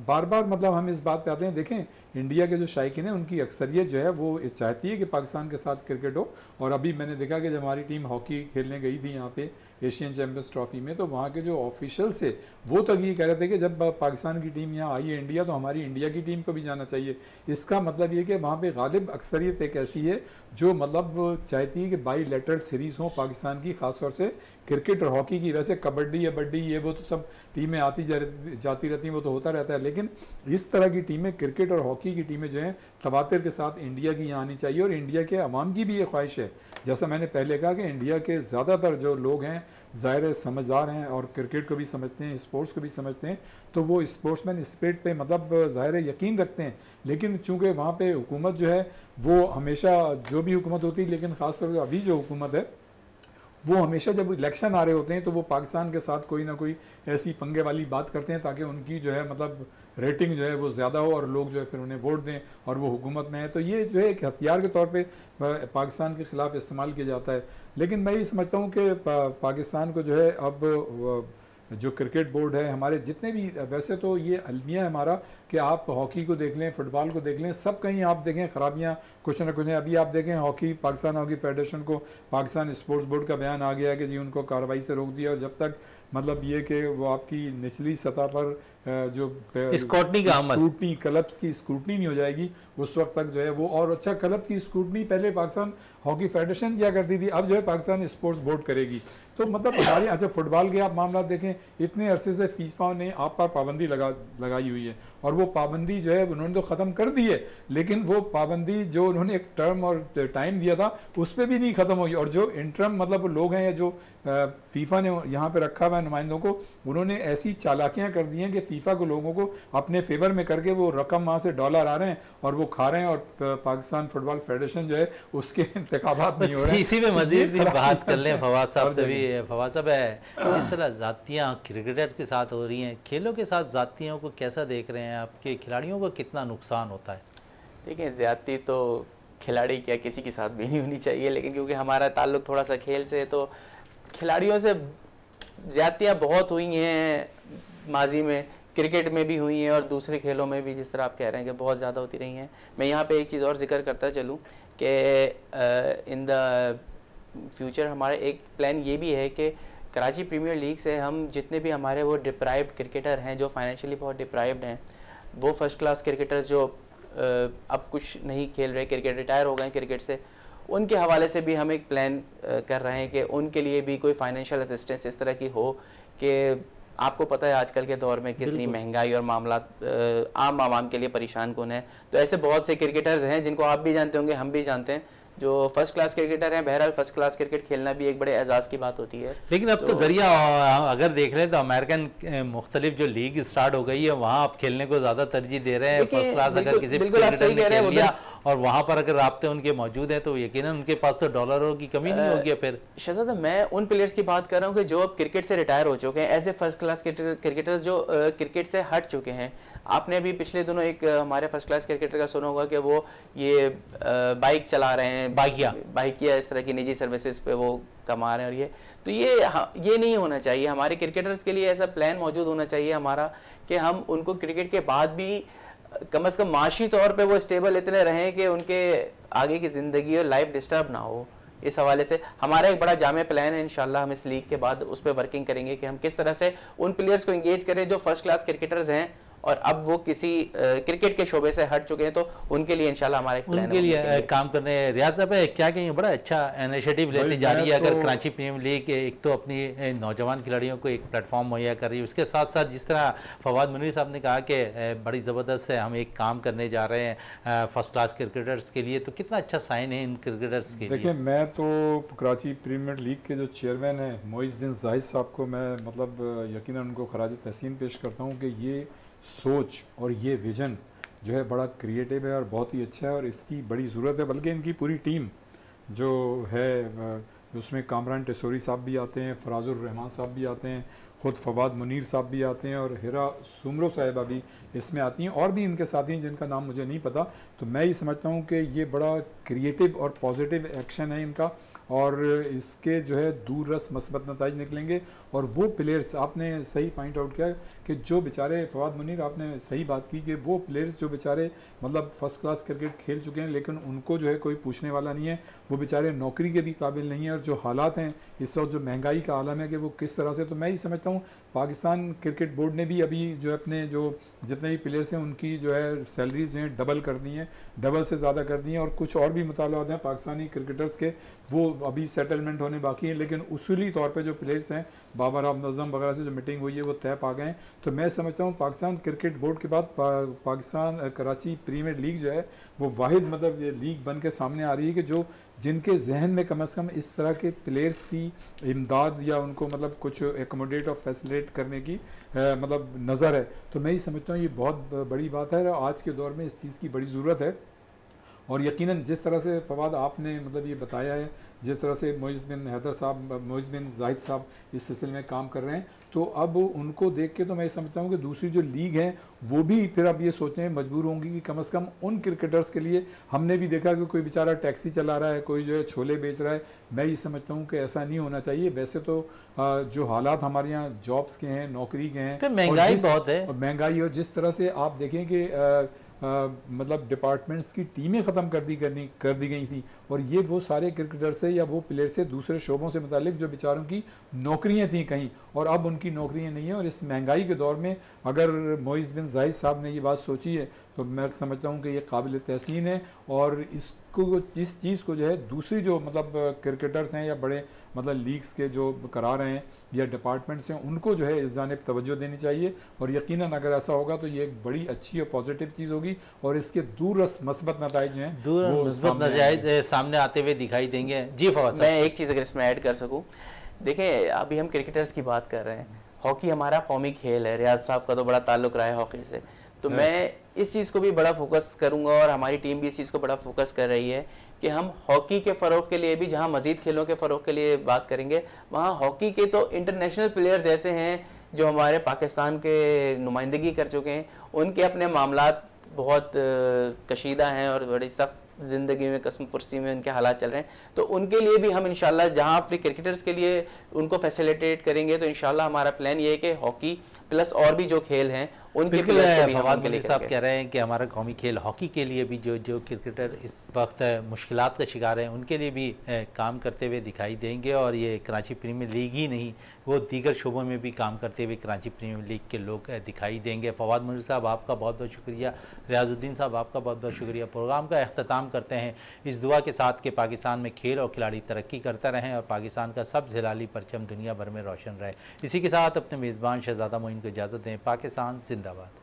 बार बार मतलब हम इस बात पे आते हैं, देखें इंडिया के जो शायकीन हैं उनकी अक्सरियत जो है वो चाहती है कि पाकिस्तान के साथ क्रिकेट हो। और अभी मैंने देखा कि जब हमारी टीम हॉकी खेलने गई थी यहाँ पे एशियन चैम्पियंस ट्रॉफी में, तो वहाँ के जो ऑफिशियल थे वो तक ये कह रहे थे कि जब पाकिस्तान की टीम यहाँ आई है इंडिया, तो हमारी इंडिया की टीम को भी जाना चाहिए। इसका मतलब ये कि वहाँ पर गालिब अक्सरियत एक ऐसी है जो मतलब चाहती है कि बाई लेटरल सीरीज़ हो पाकिस्तान की, ख़ासतौर से क्रिकेट और हॉकी की। वैसे कबड्डी या बड्डी ये वो तो सब टीमें आती जाती रहती हैं, वो तो होता रहता है, लेकिन इस तरह की टीमें क्रिकेट और हॉकी की टीमें जो हैं तवातर के साथ इंडिया की यहाँ आनी चाहिए। और इंडिया के अवाम की भी ये ख्वाहिश है, जैसा मैंने पहले कहा कि इंडिया के ज़्यादातर जो लोग हैं ज़ाहिर समझदार हैं और क्रिकेट को भी समझते हैं, स्पोर्ट्स को भी समझते हैं, तो वो स्पोर्ट्समैन स्पिरिट पे मतलब ज़ाहिर यकीन रखते हैं। लेकिन चूँकि वहाँ पे हुकूमत जो है वो हमेशा, जो भी हुकूमत होती है, लेकिन ख़ासतौर पर अभी जो हुकूमत है वो हमेशा जब इलेक्शन आ रहे होते हैं तो वो पाकिस्तान के साथ कोई ना कोई ऐसी पंगे वाली बात करते हैं ताकि उनकी जो है मतलब रेटिंग जो है वो ज़्यादा हो और लोग जो है फिर उन्हें वोट दें और वो हुकूमत में है, तो ये जो है एक हथियार के तौर पे पाकिस्तान के ख़िलाफ़ इस्तेमाल किया जाता है। लेकिन मैं ये समझता हूँ कि पा, पाकिस्तान को जो है अब जो क्रिकेट बोर्ड है हमारे जितने भी, वैसे तो ये अलमिया है हमारा कि आप हॉकी को देख लें, फुटबॉल को देख लें, सब कहीं आप देखें खराबियाँ कुछ ना कुछ हैं। अभी आप देखें हॉकी, पाकिस्तान हॉकी फेडरेशन को पाकिस्तान स्पोर्ट्स बोर्ड का बयान आ गया कि जी उनको कार्रवाई से रोक दिया, और जब तक मतलब ये कि वो आपकी निचली सतह पर जो स्क्रूटनी का अमल, स्क्रूटनी क्लब्स की स्क्रूटनी नहीं हो जाएगी उस वक्त तक जो है वो। और अच्छा, क्लब की स्क्रूटनी पहले पाकिस्तान हॉकी फेडरेशन क्या करती थी, अब जो है पाकिस्तान स्पोर्ट्स बोर्ड करेगी। तो मतलब हमारे अच्छा फुटबॉल के आप मामला देखें, इतने अरसे से फीफा ने आप पर पाबंदी लगा लगाई हुई है और वो पाबंदी जो है उन्होंने तो ख़त्म कर दी है, लेकिन वो पाबंदी जो उन्होंने एक टर्म और टाइम दिया था उस पर भी नहीं ख़त्म हुई। और जो इंटरम मतलब वो लोग हैं जो फीफा ने यहाँ पर रखा हुआ है नुमाइंदों को, उन्होंने ऐसी चालाकियाँ कर दी हैं कि फीफा को लोगों को अपने फेवर में करके वो रकम वहाँ से डॉलर आ रहे हैं और वो खा रहे हैं और पाकिस्तान फुटबॉल फेडरेशन जो है उसके इंतखाबात नहीं हो रहे हैं। इसी में मज़ीद बात कर लें फवाद साहब से भी, फवाद साहब है जिस तरह जातियाँ क्रिकेटर के साथ हो रही हैं, खेलों के साथ जातियों को कैसा देख रहे हैं, आपके खिलाड़ियों को कितना नुकसान होता है? देखिए, ज़्यादती तो खिलाड़ी क्या किसी के साथ भी नहीं होनी चाहिए, लेकिन क्योंकि हमारा ताल्लुक थोड़ा सा खेल से, तो खिलाड़ियों से ज़्यादतियाँ बहुत हुई हैं माजी में, क्रिकेट में भी हुई हैं और दूसरे खेलों में भी, जिस तरह आप कह रहे हैं कि बहुत ज़्यादा होती रही हैं। मैं यहाँ पे एक चीज़ और जिक्र करता चलूँ कि इन द फ्यूचर हमारे एक प्लान ये भी है कि कराची प्रीमियर लीग से हम जितने भी हमारे वो डिप्राइव्ड क्रिकेटर हैं जो फाइनेंशियली बहुत डिप्राइव्ड हैं, वो फर्स्ट क्लास क्रिकेटर्स जो अब कुछ नहीं खेल रहे, क्रिकेट रिटायर हो गए क्रिकेट से, उनके हवाले से भी हम एक प्लान कर रहे हैं कि उनके लिए भी कोई फाइनेंशियल असिस्टेंस इस तरह की हो कि आपको पता है आजकल के दौर में कितनी महंगाई और मामला आम आवाम के लिए परेशान कौन है। तो ऐसे बहुत से क्रिकेटर्स हैं जिनको आप भी जानते होंगे, हम भी जानते हैं, जो फर्स्ट क्लास क्रिकेटर हैं। बहरहाल फर्स्ट क्लास क्रिकेट खेलना भी एक बड़े एजाज़ की बात होती है। लेकिन अब तो, तो जरिया अगर देख रहे हैं तो अमेरिकन मुख्तलिफ जो लीग स्टार्ट हो गई है वहाँ आप खेलने को ज़्यादा तरजीह दे रहे हैं। फर्स्ट क्लास अगर किसी क्रिकेटर ने खेल लिया और वहाँ पर अगर राब्ते उनके मौजूद हैं तो यकीनन उनके पास तो डॉलरों की कमी नहीं होगी। फिर शहजादा, मैं उन प्लेयर्स की बात कर रहा हूँ कि जो अब क्रिकेट से रिटायर हो चुके हैं, as a first class cricketers जो क्रिकेट से हट चुके हैं। आपने अभी पिछले दोनों एक हमारे फर्स्ट क्लास क्रिकेटर का सुना होगा कि वो ये बाइक चला रहे हैं, बाइकिया बाइकिया इस तरह की निजी सर्विसेज पे वो कमा रहे हैं। और ये तो ये ये नहीं होना चाहिए। हमारे क्रिकेटर्स के लिए ऐसा प्लान मौजूद होना चाहिए हमारा कि हम उनको क्रिकेट के बाद भी कम अज़ कम माशी तौर पे वो स्टेबल इतने रहें कि उनके आगे की ज़िंदगी और लाइफ डिस्टर्ब ना हो। इस हवाले से हमारा एक बड़ा जामे प्लान है, इंशाल्लाह हम इस लीग के बाद उस पर वर्किंग करेंगे कि हम किस तरह से उन प्लेयर्स को इंगेज करें जो फर्स्ट क्लास क्रिकेटर्स हैं और अब वो किसी क्रिकेट के शोबे से हट चुके हैं, तो उनके लिए इंशाल्लाह हमारे उनके लिए काम करने। रियाज साहब क्या कहेंगे? बड़ा अच्छा इनिशिएटिव लेने जा रही है अगर कराची प्रीमियर लीग एक तो अपनी नौजवान खिलाड़ियों को एक प्लेटफॉर्म मुहैया कर रही है, उसके साथ साथ जिस तरह फवाद मुनीर साहब ने कहा कि बड़ी ज़बरदस्त है हम एक काम करने जा रहे हैं फर्स्ट क्लास क्रिकेटर्स के लिए, तो कितना अच्छा साइन है इन क्रिकेटर्स के लिए। देखिए, मैं तो कराची प्रीमियर लीग के जो चेयरमैन हैं मुइज बिन जाहिद साहब को मैं मतलब यकीनन उनको खराज तहसीन पेश करता हूँ कि ये सोच और ये विज़न जो है बड़ा क्रिएटिव है और बहुत ही अच्छा है और इसकी बड़ी ज़रूरत है। बल्कि इनकी पूरी टीम जो है उसमें कामरान टेसोरी साहब भी आते हैं, फराजुर रहमान साहब भी आते हैं, ख़ुद फवाद मुनीर साहब भी आते हैं और हिरा सुमरो साहिबा भी इसमें आती हैं और भी इनके साथी हैं जिनका नाम मुझे नहीं पता। तो मैं ये समझता हूँ कि ये बड़ा क्रिएटिव और पॉजिटिव एक्शन है इनका और इसके जो है दूर रस मस्बत नताइज निकलेंगे। और वो प्लेयर्स आपने सही पॉइंट आउट किया कि जो बेचारे फवाद मुनीर आपने सही बात की कि वो प्लेयर्स जो बेचारे मतलब फ़र्स्ट क्लास क्रिकेट खेल चुके हैं लेकिन उनको जो है कोई पूछने वाला नहीं है, वो बेचारे नौकरी के भी काबिल नहीं है और जो हालात हैं इस वक्त जो महंगाई का आलम है कि वो किस तरह से। तो मैं ये समझता हूँ पाकिस्तान क्रिकेट बोर्ड ने भी अभी जो है अपने जो जितने भी प्लेयर्स हैं उनकी जो है सैलरीज जो है डबल कर दी हैं, डबल से ज़्यादा कर दी हैं और कुछ और भी मुतालबात हैं पाकिस्तानी क्रिकेटर्स के, वो अभी सेटलमेंट होने बाकी हैं। लेकिन उसूली तौर पे जो प्लेयर्स हैं बाबर आजम वगैरह से जो मीटिंग हुई है वो तय पा गए हैं। तो मैं समझता हूँ पाकिस्तान क्रिकेट बोर्ड के बाद पा, पाकिस्तान कराची प्रीमियर लीग जो है वो वाहिद मतलब ये लीग बन के सामने आ रही है कि जो जिनके जहन में कम अज़ कम इस तरह के प्लेयर्स की इमदाद या उनको मतलब कुछ एकोमोडेट और फैसिलेट करने की आ, मतलब नज़र है। तो मैं ये समझता हूँ ये बहुत बड़ी बात है और आज के दौर में इस चीज़ की बड़ी ज़रूरत है। और यकीनन जिस तरह से फवाद आपने मतलब ये बताया है, जिस तरह से मुइज़ बिन हैदर साहब मुइज़ बिन जाहिद साहब इस सिलसिले में काम कर रहे हैं, तो अब उनको देख के तो मैं समझता हूँ कि दूसरी जो लीग है वो भी फिर अब ये सोचने में मजबूर होंगी कि कम से कम उन क्रिकेटर्स के लिए। हमने भी देखा कि कोई बेचारा टैक्सी चला रहा है, कोई जो है छोले बेच रहा है। मैं ये समझता हूँ कि ऐसा नहीं होना चाहिए। वैसे तो जो हालात हमारे यहाँ जॉब्स के हैं, नौकरी के हैं, महंगाई बहुत है, महंगाई और जिस तरह से आप देखें कि आ, मतलब डिपार्टमेंट्स की टीमें ख़त्म कर दी करनी कर दी गई थी और ये वो सारे क्रिकेटर से या वो प्लेयर से दूसरे शोबों से मुतालिक जो बेचारों की नौकरियां थीं कहीं और अब उनकी नौकरियां नहीं हैं। और इस महंगाई के दौर में अगर मुइज़ बिन ज़ाहिद साहब ने ये बात सोची है तो मैं समझता हूँ कि ये काबिल तहसीन है। और इसको इस चीज़ को जो है दूसरी जो मतलब क्रिकेटर्स हैं या बड़े मतलब लीग्स के जो करा रहे हैं या डिपार्टमेंट्स हैं उनको जो है इस जानिब तवज्जो देनी चाहिए। और यकीनन अगर ऐसा होगा तो ये एक बड़ी अच्छी और पॉजिटिव चीज़ होगी और इसके दूरस मस्बत नताइज जो हैं दूरस्बत नजायज सामने आते हुए दिखाई देंगे। जी फवाद, मैं एक चीज़ अगर इसमें ऐड कर सकूँ, देखें अभी हम क्रिकेटर्स की बात कर रहे हैं, हॉकी हमारा कौमी खेल है, रियाज साहब का तो बड़ा ताल्लुक रहा है हॉकी से, तो मैं इस चीज़ को भी बड़ा फोकस करूंगा और हमारी टीम भी इस चीज़ को बड़ा फोकस कर रही है कि हम हॉकी के फ़रोग के लिए भी जहां मज़ीद खेलों के फ़रोग के लिए बात करेंगे वहां हॉकी के तो इंटरनेशनल प्लेयर्स ऐसे हैं जो हमारे पाकिस्तान के नुमाइंदगी कर चुके हैं, उनके अपने मामलात बहुत कशीदा हैं और बड़ी सख्त ज़िंदगी में कसमपुर्सी में उनके हालात चल रहे हैं, तो उनके लिए भी हम इंशाल्लाह जहां अपने क्रिकेटर्स के लिए उनको फैसिलिटेट करेंगे तो इंशाल्लाह हमारा प्लान ये है कि हॉकी प्लस और भी जो खेल हैं उनके लिए। साहब कह रहे हैं कि हमारा कौमी खेल हॉकी के लिए भी जो जो क्रिकेटर इस वक्त मुश्किलात का शिकार हैं उनके लिए भी काम करते हुए दिखाई देंगे। और ये कराची प्रीमियर लीग ही नहीं वो दीगर शोबों में भी काम करते हुए कराची प्रीमियर लीग के लोग दिखाई देंगे। फवाद मुनीर साहब आपका बहुत बहुत शुक्रिया, रियाजुद्दीन साहब आपका बहुत बहुत शुक्रिया। प्रोग्राम का अख्ताम करते हैं इस दुआ के साथ कि पाकिस्तान में खेल और खिलाड़ी तरक्की करता रहें और पाकिस्तान का सब हिलाली परचम दुनिया भर में रोशन रहे। इसी के साथ अपने मेज़बान शहज़ादा मोइन को इजाज़त दें। पाकिस्तान जिंदाबाद।